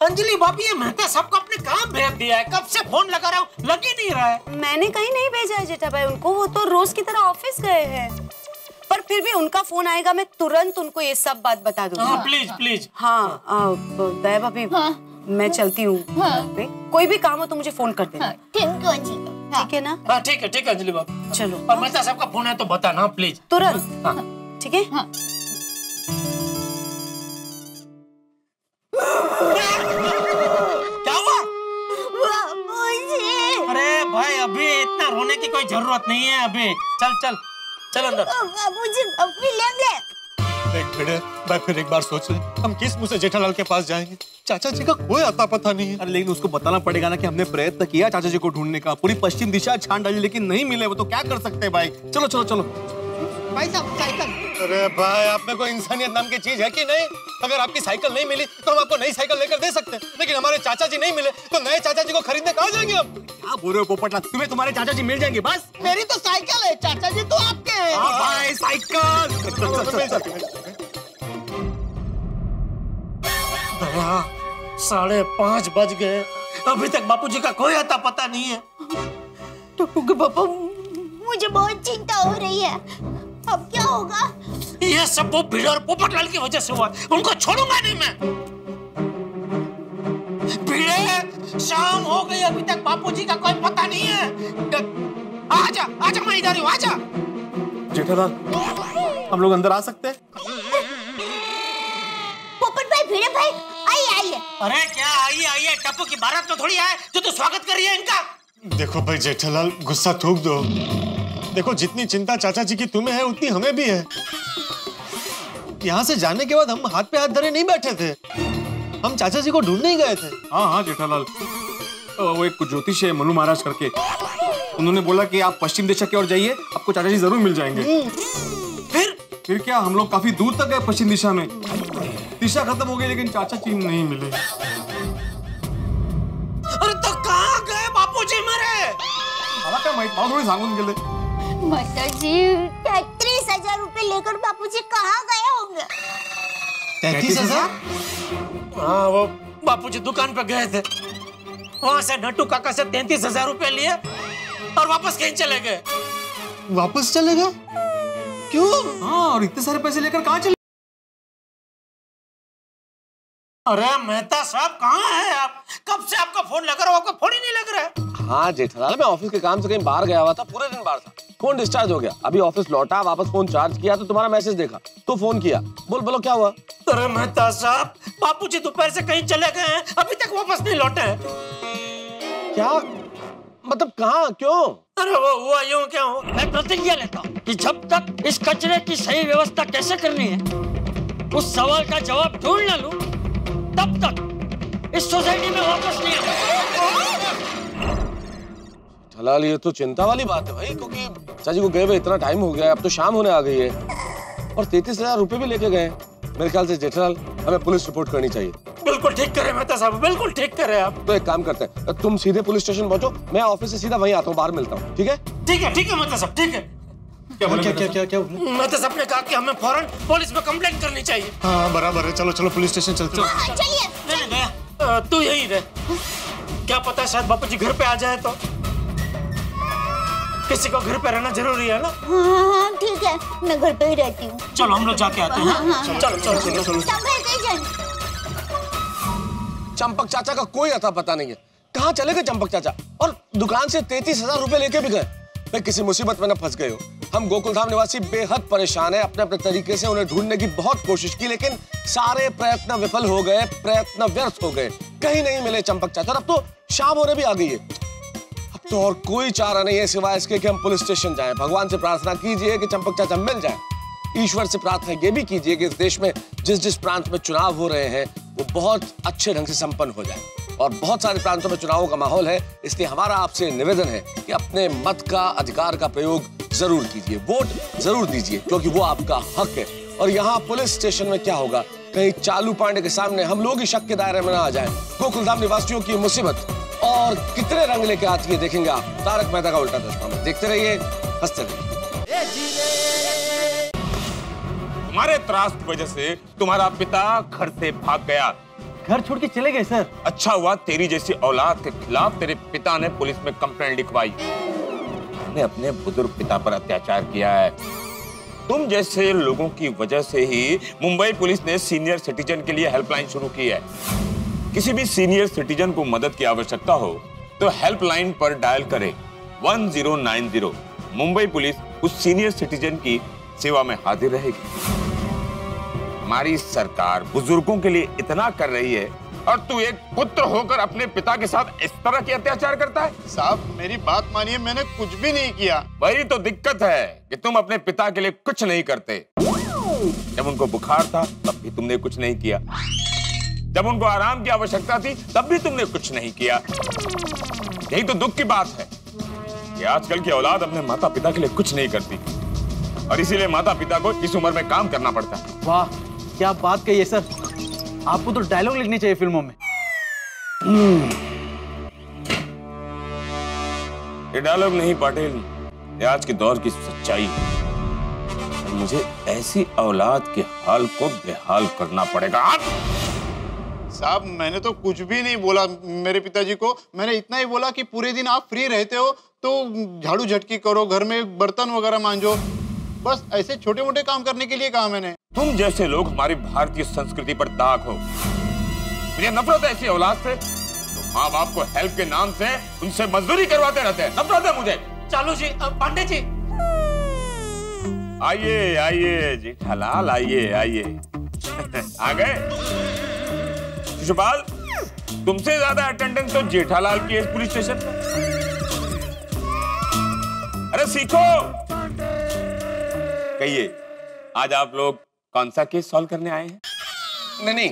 अंजलि भाभी मैं तो सबको अपने काम भेज दिया है, कब से फोन लगा रहा हूँ लग ही नहीं रहा है। मैंने कहीं नहीं भेजा है जेठा भाई उनको, वो तो रोज की तरह ऑफिस गए हैं। पर फिर भी उनका फोन आएगा, मैं तुरंत उनको ये सब बात बता दूंगी। Please please. हाँ दया भाभी मैं चलती हूँ। हाँ। कोई भी काम हो तो मुझे फोन कर देना। हाँ। ठीक है ना? हाँ ठीक है, ठीक है अंजलि बाबू। चलो और मेरे साहब का फोन है तो बताना प्लीज तुरंत। हाँ। ठीक है। हाँ। क्या हुआ? अरे भाई अभी इतना रोने की कोई जरूरत नहीं है। अभी चल चल चल अंदर। देख बेटे मैं फिर एक बार सोच रही हूँ, हम किस मुझसे जेठालाल के पास जाएंगे? चाचा जी का कोई आता पता नहीं है। अरे लेकिन उसको बताना पड़ेगा ना कि हमने प्रयत्न किया चाचा जी को ढूंढने का, पूरी पश्चिम दिशा छान डाली लेकिन नहीं मिले। वो तो क्या कर सकते हैं भाई। चलो चलो चलो भाई साहब साइकिल। अरे भाई आप में कोई इंसानियत नाम की चीज है कि नहीं? अगर आपकी साइकिल नहीं मिली तो हम आपको नई साइकिल लेकर दे सकते हैं, लेकिन हमारे चाचा जी नहीं मिले तो नए चाचा जी को खरीदने कहाँ जाएंगे हम? क्या बोल रहे हो पोपटलाल, तुम्हें तुम्हारे चाचा जी मिल जाएंगे। बस मेरी तो साइकिल है, चाचा जी तो आपके हैं। हां भाई साइकिल साढ़े पाँच बज गए, अभी तक बापूजी का कोई आता पता नहीं है। टप्पू के पापा मुझे बहुत चिंता हो रही है, अब क्या होगा? ये सब वो भीड़ और पोपटलाल की वजह से हुआ, उनको छोड़ूंगा नहीं मैं। भीड़े शाम हो गई, अभी तक बापूजी का कोई पता नहीं है। आजा आजा मैं इधर हूँ, आजा। जेठालाल हम लोग अंदर आ सकते हैं? पोपट भाई भीड़े भाई आइए। अरे क्या आइए आइए, टप्पू की बारात में थोड़ी आए जो तू स्वागत कर रही है इनका। देखो भाई जेठालाल गुस्सा थूक दो। देखो जितनी चिंता चाचा जी की तुम्हें है उतनी हमें भी है। यहाँ से जाने के बाद हम हाथ पे हाथ धरे नहीं बैठे थे, हम चाचा जी को ढूंढने ही गए थे। हाँ हाँ जेठालाल, वो एक ज्योतिष है मनु महाराज करके, उन्होंने बोला कि आप पश्चिम दिशा की ओर जाइए, आपको चाचा जी जरूर मिल जाएंगे। फिर फिर क्या, हम लोग काफी दूर तक गए पश्चिम दिशा में, दिशा खत्म हो गई लेकिन चाचा जी नहीं मिले। अरे तो कहाँ गए बापूजी मेरे? बाबा क्या माइक बाबू थोड़ी सांगुन के लिए माता जी पैंतीस हजार रूपए लेकर बापूजी कहाँ गए होंगे? पैंतीस हजार? हाँ वो बापूजी दुकान पे गए थे, वहाँ से नट्टू काका से तैंतीस हजार रूपए लिए और वापस कहीं चले गए। वापस चले गए? क्यों? हाँ, और इतने सारे पैसे लेकर कहाँ चले? अरे मेहता साहब कहाँ हैं आप? कब से आपका फोन लगा रहा है, आपका फोन ही नहीं लग रहा है। हाँ जेठालाल, मैं ऑफिस के काम से कहीं बाहर गया हुआ था, पूरे दिन बाहर था, फोन डिस्चार्ज हो गया। अभी ऑफिस लौटा, वापस फोन चार्ज किया तो तुम्हारा मैसेज देखा तो फोन किया। बोल बोलो क्या हुआ? अरे मेहता साहब बापू जी दोपहर से कहीं चले गए हैं, अभी तक वापस नहीं लौटे हैं। क्या मतलब कहाँ क्यों? अरे वो हुआ यूं क्या हो, मैं प्रतिज्ञा लेता हूँ कि जब तक इस कचरे की सही व्यवस्था कैसे करनी है उस सवाल का जवाब ढूंढ ना लूं तब तक इस सोसाइटी में वापस नहीं आऊंगा। हलाल ये तो चिंता वाली बात है भाई, क्योंकि चाची को गए हुए इतना टाइम हो गया है, अब तो शाम होने आ गई है और तैतीस हजार रुपए भी लेके गए। मेरे ख्याल से जेठालाल हमें पुलिस रिपोर्ट करनी चाहिए। बिल्कुल ठीक करे मेहता साहब, बिल्कुल ठीक करे आप। तो एक काम करते हैं, तुम सीधे पुलिस स्टेशन पहुंचो, मैं ऑफिस से सीधा वहीं आता हूँ, बाहर मिलता हूँ। ठीक है ठीक है ठीक है मेहता साहब, ठीक है। क्या क्या क्या क्या क्या मेहता साहब ने कहा कि हमें फौरन पुलिस में कंप्लेंट करनी चाहिए। हाँ बराबर है, चलो चलो पुलिस स्टेशन चलते हैं। चलिए गया तू यही रहे, क्या पता है शायद बापू जी घर पे आ जाए, तो किसी को घर पे रहना जरूरी है ना। हाँ ठीक है, मैं घर पे ही रहती हूँ। चलो हम लोग जाके आते हैं। चलो चलो चलो चलो। चंपक चाचा का कोई अता पता नहीं है, कहाँ चले गए चंपक चाचा और दुकान से तैतीस हजार रूपए लेके भी गए। मैं किसी मुसीबत में न फंस गए हो। हम गोकुलधाम निवासी बेहद परेशान हैं, अपने अपने तरीके से उन्हें ढूंढने की बहुत कोशिश की लेकिन सारे प्रयत्न विफल हो गए, प्रयत्न व्यर्थ हो गए, कहीं नहीं मिले चंपक चाचा। अब तो शाम होने भी आ गई है, तो और कोई चारा नहीं है सिवाय इसके कि हम पुलिस स्टेशन जाएं। भगवान से प्रार्थना कीजिए कि चंपक चाचा मिल जाए। ईश्वर से प्रार्थना ये भी कीजिए कि इस देश में जिस जिस प्रांत में चुनाव हो रहे हैं वो बहुत अच्छे ढंग से संपन्न हो जाए। और बहुत सारे प्रांतों में चुनावों का माहौल है, इसलिए हमारा आपसे निवेदन है कि अपने मत का अधिकार का प्रयोग जरूर कीजिए, वोट जरूर दीजिए, क्योंकि वो आपका हक है। और यहाँ पुलिस स्टेशन में क्या होगा, कहीं चालू पांडे के सामने हम लोग ही शक के दायरे में ना आ जाए। गोकुलधाम निवासियों की मुसीबत और कितने रंग लेके आती है देखेंगे आप तारक मेहता का उल्टा चश्मा में। देखते रहिए, हंसते रहिए। तुम्हारे त्रास की वजह से तुम्हारा पिता घर से भाग गया, घर छोड़ के चले गए सर। अच्छा हुआ तेरी जैसी औलाद के खिलाफ तेरे पिता ने पुलिस में कंप्लेंट लिखवाई, तुमने अपने बुजुर्ग पिता पर अत्याचार किया है। तुम जैसे लोगों की वजह से ही मुंबई पुलिस ने सीनियर सिटीजन के लिए हेल्पलाइन शुरू की है। किसी भी सीनियर सिटीजन को मदद की आवश्यकता हो तो हेल्पलाइन पर डायल करें one zero nine zero. Mumbai police उस सीनियर सिटीजन की सेवा में हाजिर रहेगी। हमारी सरकार बुजुर्गों के लिए इतना कर रही है और तू एक पुत्र होकर अपने पिता के साथ इस तरह के अत्याचार करता है। साहब मेरी बात मानिए, मैंने कुछ भी नहीं किया। वही तो दिक्कत है कि तुम अपने पिता के लिए कुछ नहीं करते। जब उनको बुखार था तब भी तुमने कुछ नहीं किया, जब उनको आराम की आवश्यकता थी तब भी तुमने कुछ नहीं किया। यही तो दुख की बात है कि आजकल की औलाद अपने माता पिता के लिए कुछ नहीं करती और इसीलिए माता पिता को इस उम्र में काम करना पड़ता है। वाह क्या बात कही है सर, आपको तो डायलॉग लिखने चाहिए फिल्मों में। ये डायलॉग नहीं पाटिल, ये आज के दौर की सच्चाई है। मुझे ऐसी औलाद के हाल को बेहाल करना पड़ेगा। साहब मैंने तो कुछ भी नहीं बोला मेरे पिताजी को, मैंने इतना ही बोला कि पूरे दिन आप फ्री रहते हो तो झाड़ू झटकी करो, घर में बर्तन वगैरह मांजो, बस ऐसे छोटे मोटे काम करने के लिए कहा मैंने। तुम जैसे लोग हमारी भारतीय संस्कृति पर दाग हो, मुझे नफरत है ऐसी औलाद से। तो माँ बाप को हेल्प के नाम से उनसे मजदूरी करवाते रहते हैं, नफरत है मुझे। चालू जी पांडे जी आइए आइए जेठालाल आइए आइए आ गए। शिशुपाल तुमसे ज्यादा अटेंडेंस तो जेठालाल की है पुलिस स्टेशन में। अरे सीखो, कहिए आज आप लोग कौन सा केस सॉल्व करने आए हैं? नहीं नहीं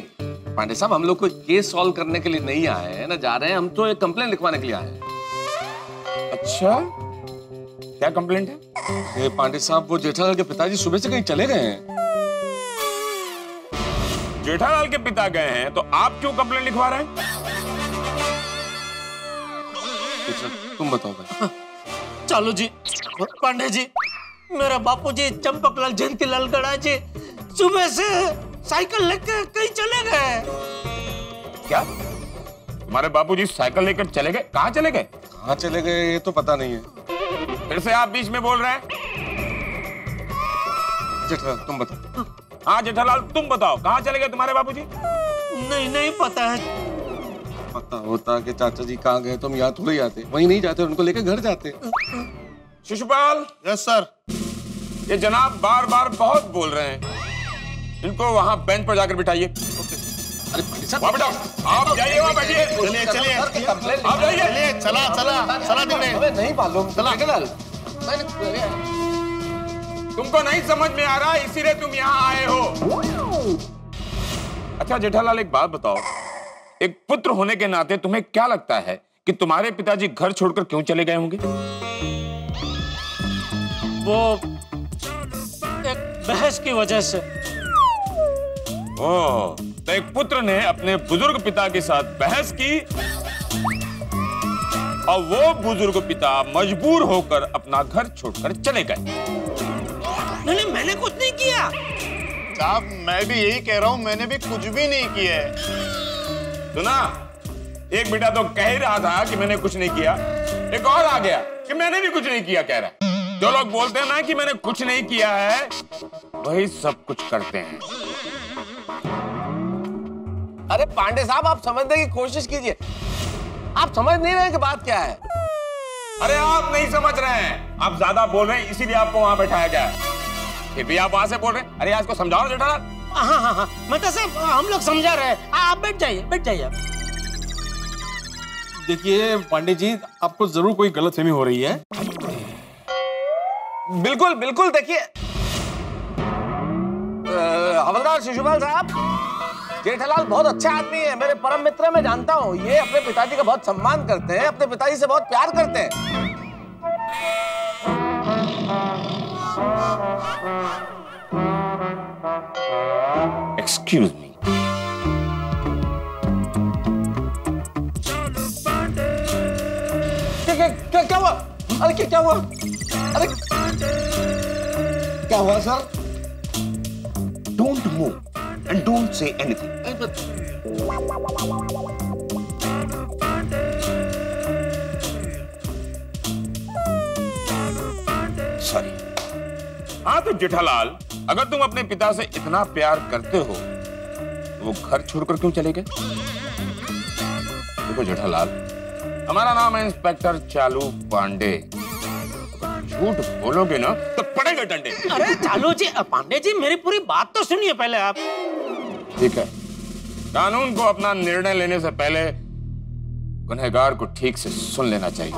पांडे साहब, हम लोग कोई केस सॉल्व करने के लिए नहीं आए हैं ना जा रहे हैं, हम तो एक कंप्लेंट लिखवाने के लिए आए हैं। अच्छा क्या कंप्लेंट है? पांडे साहब वो जेठालाल के पिताजी सुबह से कहीं चले गए हैं। जेठालाल के पिता गए हैं तो आप क्यों कंप्लेंट लिखवा रहे हैं? तुम बताओ भाई। चालू जी, पांडे जी, मेरा बापू जी चंपकलाल जयंतीलाल गड़ा जी सुबह से साइकिल लेकर कहीं चले गए। क्या तुम्हारे बापू जी साइकिल लेकर चले गए? कहाँ चले गए? कहाँ चले गए ये तो पता नहीं है। फिर से आप बीच में बोल रहे हैं। जेठालाल तुम बताओ। हाँ जेठालाल तुम बताओ, कहाँ चले गए तुम्हारे बापू जी? नहीं नहीं पता है। पता होता कि चाचा जी कहाँ गए तो हम यहाँ थोड़े जाते, वहीं नहीं जाते, उनको लेकर घर जाते। शिशुपाल। Yes sir. ये जनाब बार बार बहुत बोल रहे हैं, इनको वहाँ बेंच पर जाकर बिठाइए। ओके। अरे पंडित साहब आप आप जाइए वहाँ बैठिए। चलिए चलिए आप जाइए। चला चला चला दिखने नहीं पालो। चला तुमको नहीं समझ में आ रहा इसीलिए तुम यहाँ आए हो। अच्छा जेठालाल एक बात बताओ, एक पुत्र होने के नाते तुम्हें क्या लगता है कि तुम्हारे पिताजी घर छोड़कर क्यों चले गए होंगे? वो एक बहस की वजह से। ओह, तो एक पुत्र ने अपने बुजुर्ग पिता के साथ बहस की और वो बुजुर्ग पिता मजबूर होकर अपना घर छोड़कर चले गए। नहीं नहीं मैंने कुछ नहीं किया। साहब मैं भी यही कह रहा हूँ, मैंने भी कुछ भी नहीं किया है। सुना, एक बेटा तो कह ही रहा था कि मैंने कुछ नहीं किया, एक और आ गया कि मैंने भी कुछ नहीं किया कह रहा है। जो लोग बोलते हैं ना कि मैंने कुछ नहीं किया है वही सब कुछ करते हैं। अरे पांडे साहब आप समझने की कोशिश कीजिए, आप समझ नहीं रहे कि बात क्या है। अरे आप नहीं समझ रहे हैं, आप ज्यादा बोल रहे हैं इसीलिए आपको वहां बैठाया गया है, फिर भी आप वहां से बोल रहे हैं। अरे आज को समझाओ जेठालाल। हाँ हाँ हाँ मतलब साहब हम लोग समझा रहे हैं, आप बैठ जाइए बैठ जाइए आप। देखिए पांडे जी आपको जरूर कोई गलतफहमी हो रही है। बिल्कुल बिल्कुल। देखिए हवलदार शिशुपाल साहब, जेठालाल बहुत अच्छे आदमी है, मेरे परम मित्र, मैं जानता हूँ ये अपने पिताजी का बहुत सम्मान करते हैं, अपने पिताजी से बहुत प्यार करते हैं। Excuse me. क्या क्या क्या क्या हुआ? अरे क्या क्या हुआ? अरे क्या हुआ sir? Don't move and don't say anything. Sorry. हाँ तो जेठालाल अगर तुम अपने पिता से इतना प्यार करते हो तो वो घर छोड़कर क्यों चले गए? देखो जेठालाल, हमारा नाम है इंस्पेक्टर चालू पांडे, झूठ बोलोगे ना तो पड़ेगा डंडे। अरे चालू जी, पांडे जी मेरी पूरी बात तो सुनिए पहले आप। ठीक है, कानून को अपना निर्णय लेने से पहले गुनहगार को ठीक से सुन लेना चाहिए।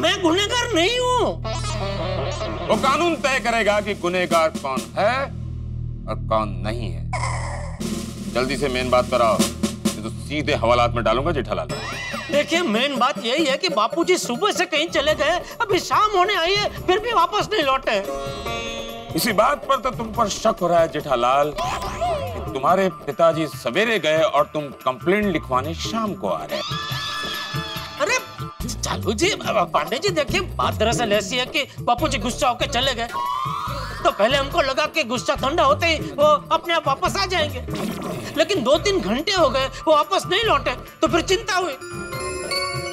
मैं गुनहगार नहीं हूँ। वो कानून तय करेगा कि गुनहगार कौन है और कौन नहीं है। जल्दी से मेन बात पर आओ, तो सीधे हवालात में डालूंगा जेठालाल। देखिए मेन बात यही है कि बापूजी सुबह से कहीं चले गए, अभी शाम होने आई है फिर भी वापस नहीं लौटे। इसी बात पर तो तुम पर शक हो रहा है जेठालाल, कि तुम्हारे पिताजी सवेरे गए और तुम कंप्लेंट लिखवाने शाम को आ रहे। अरे चालू जी, पांडे जी देखिए बात दरअसल ऐसी है कि बापूजी गुस्सा होकर चले गए, तो पहले हमको लगा कि गुस्सा ठंडा होते ही वो अपने आप वापस आ जाएंगे, लेकिन दो तीन घंटे हो गए वो वापस नहीं लौटे, तो फिर चिंता हुई,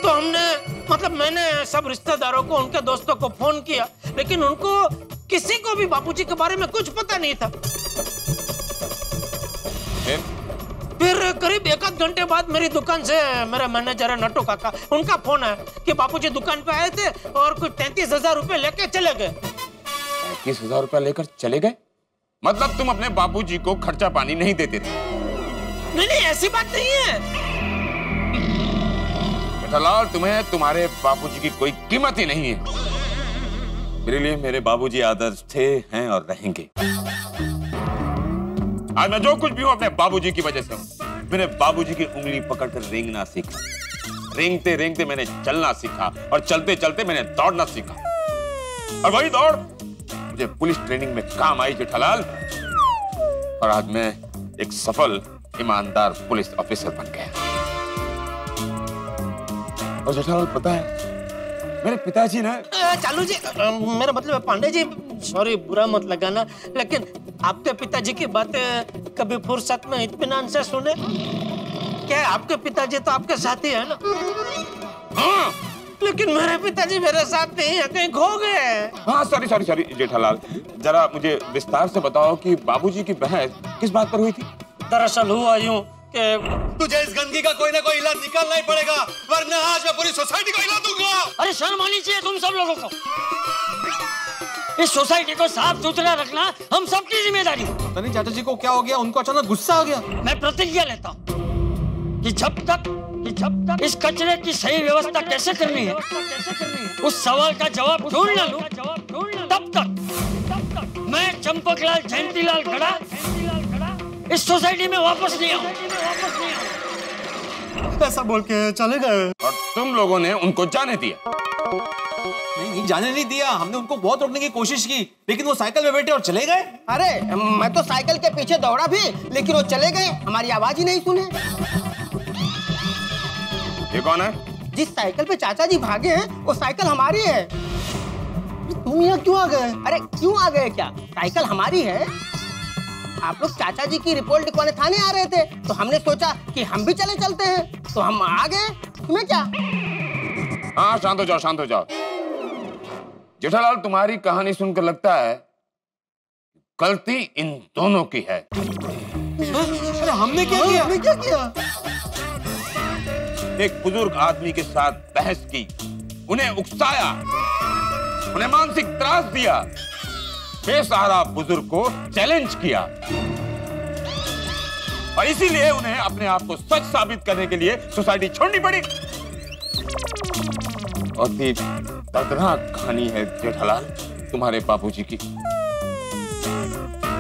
तो हमने मतलब मैंने सब रिश्तेदारों को, उनके दोस्तों को फोन किया, लेकिन उनको किसी को भी बापूजी के बारे में कुछ पता नहीं था। ए? फिर करीब एक आध घंटे बाद मेरी दुकान से मेरा मैनेजर है नटू काका, उनका फोन है कि बापूजी दुकान पे आए थे और कुछ तैंतीस हजार रुपए लेकर चले गए। तैंतीस हजार रुपए लेकर चले गए मतलब तुम अपने बापूजी को खर्चा पानी नहीं देते थे? नहीं नहीं ऐसी बात नहीं है जेठालाल, तुम्हें तुम्हारे बापूजी की कोई कीमत ही नहीं है। मेरे लिए मेरे बापूजी आदर्श थे, हैं और रहेंगे। आज मैं जो कुछ भी हूँ अपने बाबूजी की वजह से हूँ। मैंने बाबूजी की उंगली पकड़कर रेंगना सीखा, रेंगते रेंगते मैंने चलना सीखा और चलते चलते मैंने दौड़ना सीखा। और वही दौड़ मुझे पुलिस ट्रेनिंग में काम आई जेठालाल, और आज मैं एक सफल ईमानदार पुलिस ऑफिसर बन गया। और जेठालाल पता है मेरे पिताजी ना चालू जी, मेरा मतलब पांडे जी, सॉरी बुरा मत लगाना, लेकिन आपके पिताजी की बातें कभी फुर्सत में इत्मीनान से सुने क्या? आपके पिताजी तो आपके साथ ही है ना? हाँ। लेकिन मेरे पिताजी मेरे साथ नहीं है, कहीं खो गए। हाँ सॉरी सॉरी सॉरी जेठालाल, जरा मुझे विस्तार से बताओ कि बाबूजी की बहस किस बात पर हुई थी? दरअसल हुआ यूँ कि तुझे इस गंदगी का कोई ना कोई इलाज निकालना ही पड़ेगा, वरना आज मैं पूरी सोसाइटी को हिला दूंगा। अरे शर्म आनी चाहिए तुम सब लोगों को, इस सोसाइटी को साफ सुथरा रखना हम सबकी जिम्मेदारी है। पता नहीं चाचा जी को क्या हो गया, उनको अचानक गुस्सा आ गया। मैं प्रतिज्ञा लेता हूँ कि जब तक कि जब तक इस कचरे की सही व्यवस्था कैसे करनी है, उस सवाल का जवाब ढूंढ ना लूं, तब तक मैं चंपकलाल जयंतीलाल गड़ा इस सोसाइटी में वापस नहीं आऊं। ऐसा बोल के चले गए और तुम लोगों ने उनको जाने दिया? नहीं, नहीं जाने नहीं दिया, हमने उनको बहुत रोकने की कोशिश की, लेकिन वो साइकिल में बैठे और चले गए। अरे मैं तो साइकिल के पीछे दौड़ा भी, लेकिन वो चले गए, हमारी आवाज ही नहीं सुने। ये कौन है? जिस साइकिल पे चाचा जी भागे हैं वो साइकिल हमारी है। तुम यहाँ क्यों आ गए? अरे क्यों आ गए क्या, साइकिल हमारी है। आप लोग चाचा जी की रिपोर्ट लिखवाने थाने आ रहे थे, तो हमने सोचा कि हम भी चले चलते हैं, तो हम आ गए। तुम्हें क्या? हाँ शांत हो जाओ, शांत हो जाओ। जेठालाल तुम्हारी कहानी सुनकर लगता है गलती इन दोनों की है। अरे हमने क्या किया? हमने क्या किया? एक बुजुर्ग आदमी के साथ बहस की, उन्हें उकसाया, उन्हें मानसिक त्रास दिया, बेसहारा बुजुर्ग को चैलेंज किया, और इसीलिए उन्हें अपने आप को सच साबित करने के लिए सोसाइटी छोड़नी पड़ी। और ये दर्दनाक कहानी है जेठालाल तुम्हारे बाबूजी की।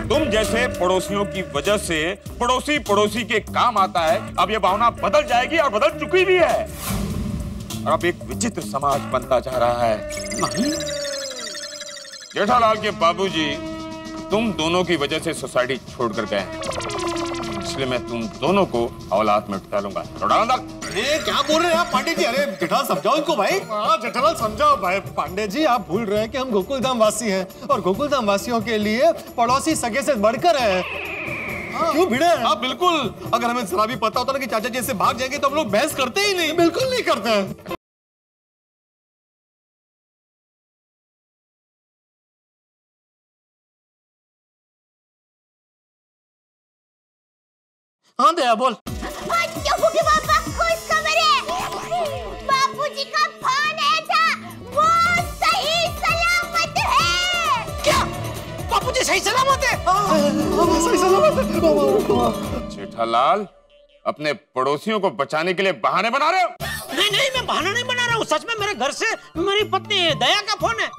तुम जैसे पड़ोसियों की वजह से पड़ोसी पड़ोसी के काम आता है। अब ये भावना बदल जाएगी और बदल चुकी भी है, और अब एक विचित्र समाज बनता जा रहा है। नहीं जेठालाल के बाबूजी तुम दोनों की वजह से सोसाइटी छोड़कर गए, इसलिए मैं तुम दोनों को औलाद में बिठा लूंगा। अरे क्या बोल रहे हैं आप पांडे जी? अरे जेठालाल समझाओ इनको भाई। हाँ जेठालाल समझाओ भाई। पांडे जी आप भूल रहे हैं कि हम गोकुलधाम वासी हैं, और गोकुलधाम वासियों के लिए पड़ोसी सगे से बढ़कर है। हाँ। क्यों भिड़े? हाँ बिल्कुल, अगर हमें जरा भी पता होता ना कि चाचा जी से भाग जाएंगे तो हम लोग बहस करते ही नहीं, बिल्कुल नहीं करते। हाँ दया बोल। पापा खुश खबर है, बापूजी का फोन आया था, वो सही सलामत है। क्या बापूजी सही सलामत है? सही सलामत। जेठालाल अपने पड़ोसियों को बचाने के लिए बहाने बना रहे हो? नहीं नहीं मैं बहाना नहीं बना रहा हूँ, सच में मेरे घर से मेरी पत्नी दया का फोन है।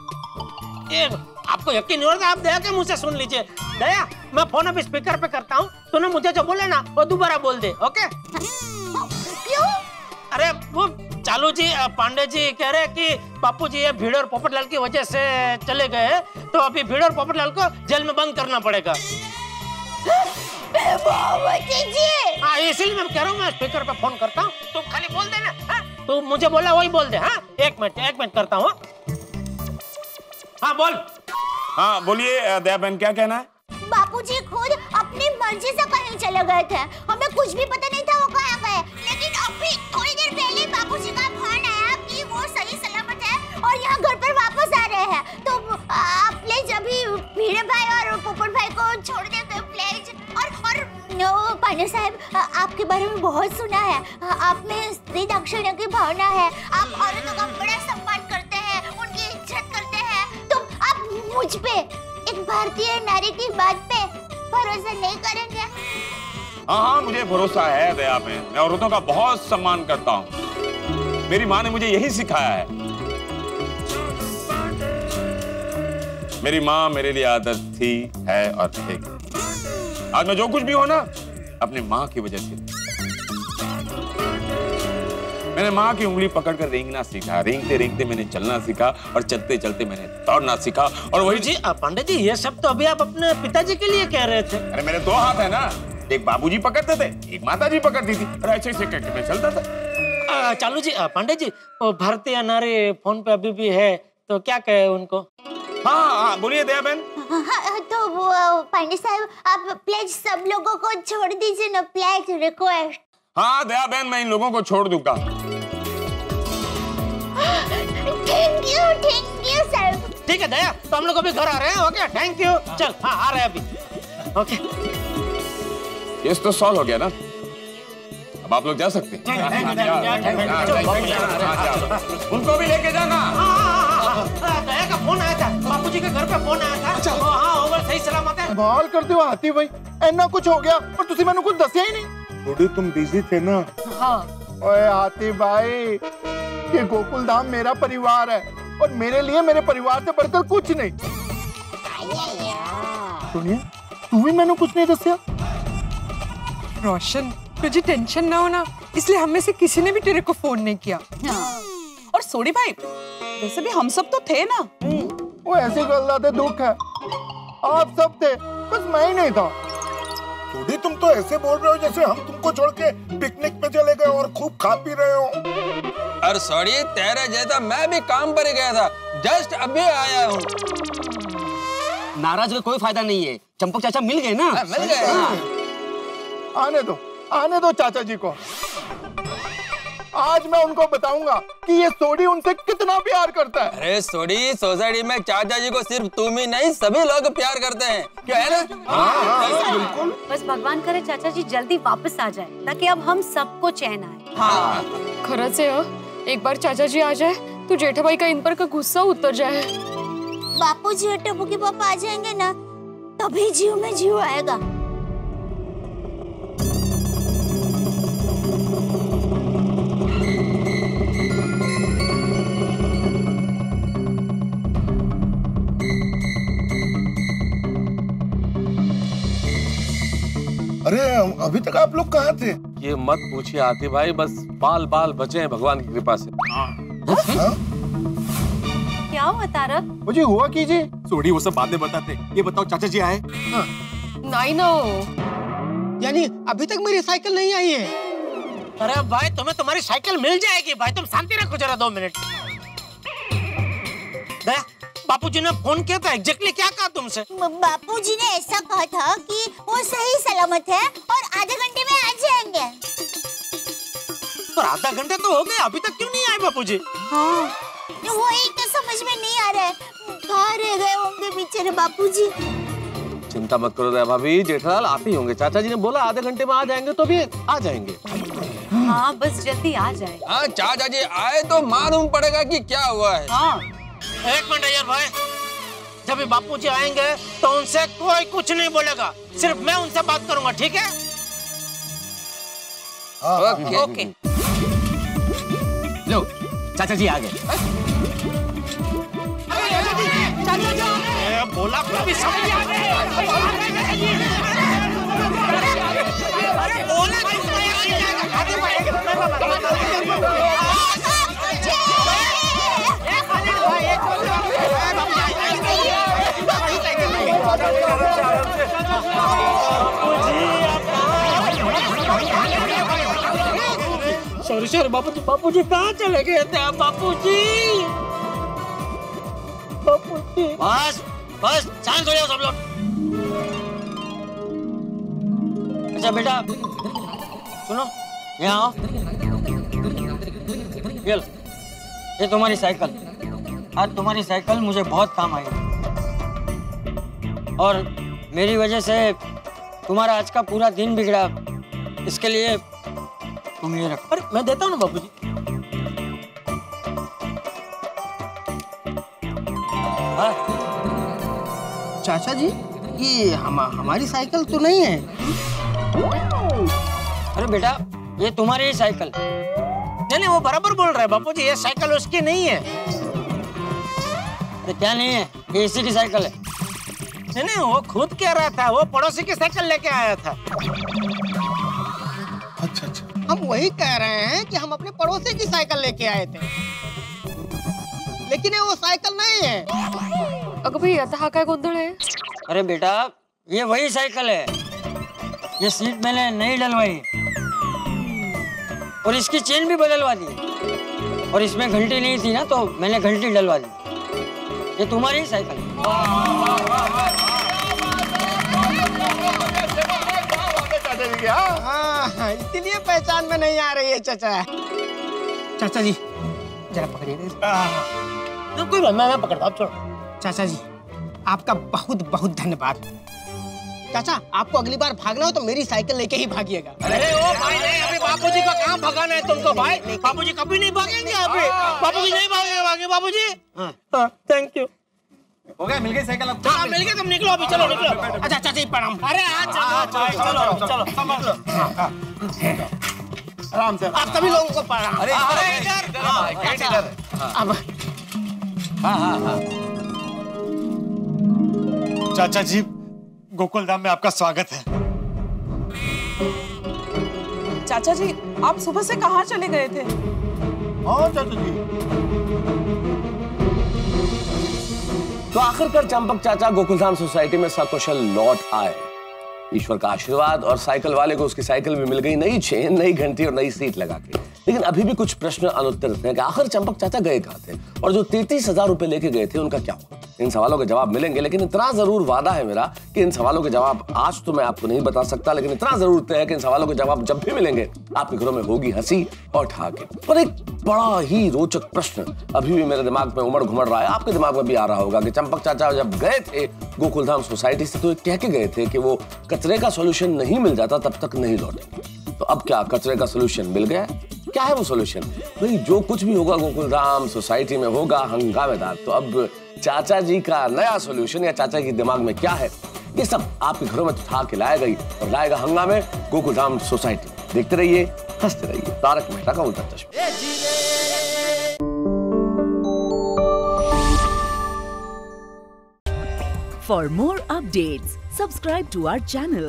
आपको यकीन नहीं होगा, आप दया के मुंह से सुन लीजिए। दया मैं फोन अब स्पीकर पे करता हूँ, तूने मुझे जो बोला ना वो दोबारा बोल दे, ओके? क्यों? अरे वो चालू जी पांडे जी कह रहे कि बापूजी ये भीड़ और पोपटलाल की वजह से चले गए, तो अभी भीड़ और पोपटलाल को जेल में बंद करना पड़ेगा। हाँ इसीलिए मैं कह रहा हूँ, मैं स्पीकर पे फोन करता हूँ, तू खाली बोल देना, तू मुझे बोला वही बोल दे। हाँ एक मिनट एक मिनट करता हूँ। हाँ बोल। हाँ बोलिए दया बहन, क्या कहना है? बापूजी खुद अपनी मर्जी से कहीं चले गए थे, हमें कुछ भी पता नहीं था वो कहाँ गए, लेकिन अभी थोड़ी देर पहले बापूजी का फोन आया कि वो सही सलामत है और यहाँ घर पर वापस आ रहे हैं, तो आप प्लीज अभी भीड़े भाई और पोपट भाई को छोड़ दे प्लीज। और और पांडे साहब आपके बारे में बहुत सुना है, आप में स्त्री दक्षिणा की भावना है, आप औरतों का बड़ा सम्मान करते हैं, उनकी इज्जत करते हैं, तो आप मुझ पे एक भारतीय नारी की बात पे भरोसा नहीं करेंगे? हाँ हाँ मुझे भरोसा है दया पे, मैं औरतों का बहुत सम्मान करता हूँ, मेरी माँ ने मुझे यही सिखाया है। मेरी माँ मेरे लिए आदत थी, है और थी। आज मैं जो कुछ भी हूँ ना अपनी माँ की वजह से। मैंने माँ की उंगली पकड़कर रेंगना सीखा, रेंगते रेंगते मैंने चलना सीखा और चलते चलते मैंने दौड़ना सीखा। और वही जी पांडे जी ये सब तो अभी आप अपने पिताजी के लिए कह रहे थे। अरे मेरे दो हाथ है ना, एक बाबूजी पकड़ते थे, एक माताजी पकड़ती थी, और ऐसे ऐसे करके मैं चलता था। चालू जी पांडे जी भारती अनारे फोन पे अभी भी है तो क्या कहे उनको? हाँ बोलिए दया बहन। तो पांडे साहब आप प्लेज सब लोगों को छोड़ दीजिए ना, प्लेज रिक्वेस्ट। हाँ दया बहन मैं इन लोगों को छोड़ दूंगा। Thank you thank you sir. ठीक है दया तो हम लोग अभी घर आ रहे हैं। Okay thank you. चल हाँ आ रहे हैं अभी। ओके ये तो सॉल्व हो गया ना, अब आप लोग जा सकते हैं। उनको भी लेके जाना। दया का फोन आया था, बापूजी के घर पे फोन आया था। अच्छा हाँ ओवर सही सलामत है। बाल करते हो हाथी भाई, ऐना कुछ हो गया पर तुसी मैंने कुछ दसिया ही नहीं। थोड़ी तुम बिजी थे ना। हाँ ओए हाथी भाई ये गोकुल धाम मेरा परिवार है और मेरे लिए मेरे परिवार से बढ़कर कुछ नहीं। सुनिए तू भी मैंने कुछ नहीं दसिया। रोशन तुझे टेंशन ना होना, इसलिए हम में से किसी ने भी तेरे को फोन नहीं किया। और सोड़ी भाई वैसे भी हम सब तो थे ना। वो ऐसी गलते दुख है, आप सब थे बस मैं ही नहीं था। थोड़ी तुम तो ऐसे बोल रहे हो जैसे हम तुमको छोड़ के पिकनिक पे चले गए और खूब खा पी रहे हो। अरे सॉरी तेरे जैसा मैं भी काम पर गया था, जस्ट अभी आया हूँ। नाराज में कोई फायदा नहीं है, चंपक चाचा मिल गए ना। मिल गए। आने दो आने दो चाचा जी को। आज मैं उनको बताऊंगा कि ये सोडी उनसे कितना प्यार करता है। अरे सोडी सोसाइटी में चाचा जी को सिर्फ तुम ही नहीं सभी लोग प्यार करते हैं, क्या है ना? हाँ बिल्कुल। बस भगवान करे चाचा जी जल्दी वापस आ जाए ताकि अब हम सबको चैन आए। हाँ खरच से हो, एक बार चाचा जी आ जाए तो जेठा भाई का इन पर का गुस्सा उतर जाए। बापू जी और टप्पू के पापा आ जाएंगे ना तभी जीव में जीव आएगा। अरे अभी तक आप लोग कहाँ थे? ये मत पूछिए आते भाई, बस बाल बाल बचे हैं भगवान की कृपा से। क्या हुआ तारक? मुझे हुआ कीजिए सोडी वो सब बातें बताते, ये बताओ चाचा जी आए? नहीं ना, यानी अभी तक मेरी साइकिल नहीं आई है। अरे भाई तुम्हें तुम्हारी साइकिल मिल जाएगी भाई, तुम शांति रखो जरा दो मिनट। दया बापूजी ने फोन किया था, एग्जैक्टली क्या कहा तुमसे? बापूजी ने ऐसा कहा था कि वो सही सलामत है और आधे घंटे में आ जाएंगे। पर आधा घंटा तो हो गया, अभी तक क्यों नहीं आए बापूजी? हाँ वो एक तो समझ में नहीं आ रहा है, कहाँ रह गए होंगे बेचारे बापूजी। चिंता मत करो दया भाभी, जेठालाल आते ही होंगे, चाचा जी ने बोला आधे घंटे में आ जाएंगे तो भी आ जाएंगे। हाँ बस जल्दी आ जाए। हाँ चाचा जी आए तो मालूम पड़ेगा की क्या हुआ है। एक मिनट यार भाई, जब भी बापूजी आएंगे तो उनसे कोई कुछ नहीं बोलेगा, सिर्फ मैं उनसे बात करूंगा, ठीक है? Okay okay. लो चाचा जी आ गए। चाचा जी ए बोला कभी समझ नहीं आ रहा। सॉरी सॉरी बापूजी, बापूजी कहाँ चले गए थे आप? बापूजी बापूजी बस बस शांत हो जाओ सब लोग। अच्छा बेटा सुनो यहाँ आओ, ये लो ये तुम्हारी साइकिल। आज तुम्हारी साइकिल मुझे बहुत काम आई और मेरी वजह से तुम्हारा आज का पूरा दिन बिगड़ा, इसके लिए तुम ये रखो। अरे मैं देता हूँ ना बापूजी। चाचा जी ये हम हमारी साइकिल तो नहीं है? अरे बेटा ये तुम्हारी ही साइकिल। नहीं नहीं वो बराबर बोल रहा है बापूजी, ये साइकिल उसकी नहीं है। अरे क्या नहीं है, ये इसी की साइकिल है। नहीं नहीं वो खुद कह रहा था, वो पड़ोसी की साइकिल लेके आया था। अच्छा अच्छा हम वही कह रहे हैं कि हम अपने पड़ोसी की साइकिल लेके आए थे, लेकिन वो साइकिल नहीं है। अगर भाई आता का गोंधल है। अरे बेटा, ये वही साइकिल है। ये सीट मैंने नहीं डलवाई और इसकी चेन भी बदलवा दी, और इसमें घंटी नहीं थी ना, तो मैंने घंटी डलवा दी। ये तुम्हारी ही साइकिल है। हाँ, इसीलिए पहचान में नहीं आ रही है। चाचा चाचा जी जरा पकड़िए। तो कोई मैं मैं पकड़ता हूं, छोड़ो। चाचा जी आपका बहुत बहुत धन्यवाद। चाचा आपको अगली बार भागना हो तो मेरी साइकिल लेके ही भागिएगा। अरे ओ भाई नहीं, अभी बापूजी का काम भगाना है तुमको। भाई बापूजी कभी नहीं भागेंगे, अभी बापूजी नहीं भागेंगे। Bapuji thank you. हो गया, मिल गई साइकिल अब। हाँ, मिल गई। तुम निकलो अभी, चलो निकलो। अच्छा अच्छा जी प्रणाम। अरे चलो चलो चलो चलो आराम से। आप सभी लोगों को प्रणाम। अरे इधर अब। हाँ हाँ हाँ चाचा जी, गोकुल धाम में आपका स्वागत है। चाचा जी आप सुबह से कहाँ चले गए थे? हाँ चाचा जी, तो आखिरकार चंपक चाचा गोकुलधाम सोसाइटी में सकुशल लौट आए। ईश्वर का आशीर्वाद, और साइकिल वाले को उसकी साइकिल भी मिल गई, नई चेन, नई घंटी और नई सीट लगा के। लेकिन अभी भी कुछ प्रश्न अनुत्तरित हैं कि आखिर चंपक चाचा गए कहाँ थे, और जो तैतीस हजार रुपए लेके गए थे उनका क्या हुआ। इन सवालों के जवाब मिलेंगे, लेकिन इतना जरूर वादा है मेरा कि इन सवालों के जवाब आज तो मैं आपको नहीं बता सकता, लेकिन इतना जरूर तय है कि इन सवालों के जवाब जब भी मिलेंगे आपके घरों में होगी हंसी और ठहाके। पर एक बड़ा ही रोचक प्रश्न अभी भी मेरे दिमाग में उमड़ घुमड़ रहा है, आपके दिमाग में भी आ रहा होगा कि चंपक चाचा जब गए थे गोकुलधाम सोसाइटी से तो कह के गए थे कि वो कचरे का सोल्यूशन नहीं मिल जाता तब तक नहीं लौटेंगे। तो अब क्या कचरे का सोल्यूशन मिल गया? क्या है वो सोल्यूशन? भाई जो कुछ भी होगा गोकुलधाम सोसाइटी में होगा हंगामेदार। तो अब चाचा जी का नया सॉल्यूशन या चाचा के दिमाग में क्या है, ये सब आपके घरों में उठा के लाया गई और लाएगा हंगामे गोकुलधाम सोसाइटी। देखते रहिए, हंसते रहिए। तारक मेहता का उल्टा चश्मा। For more updates, subscribe to our channel,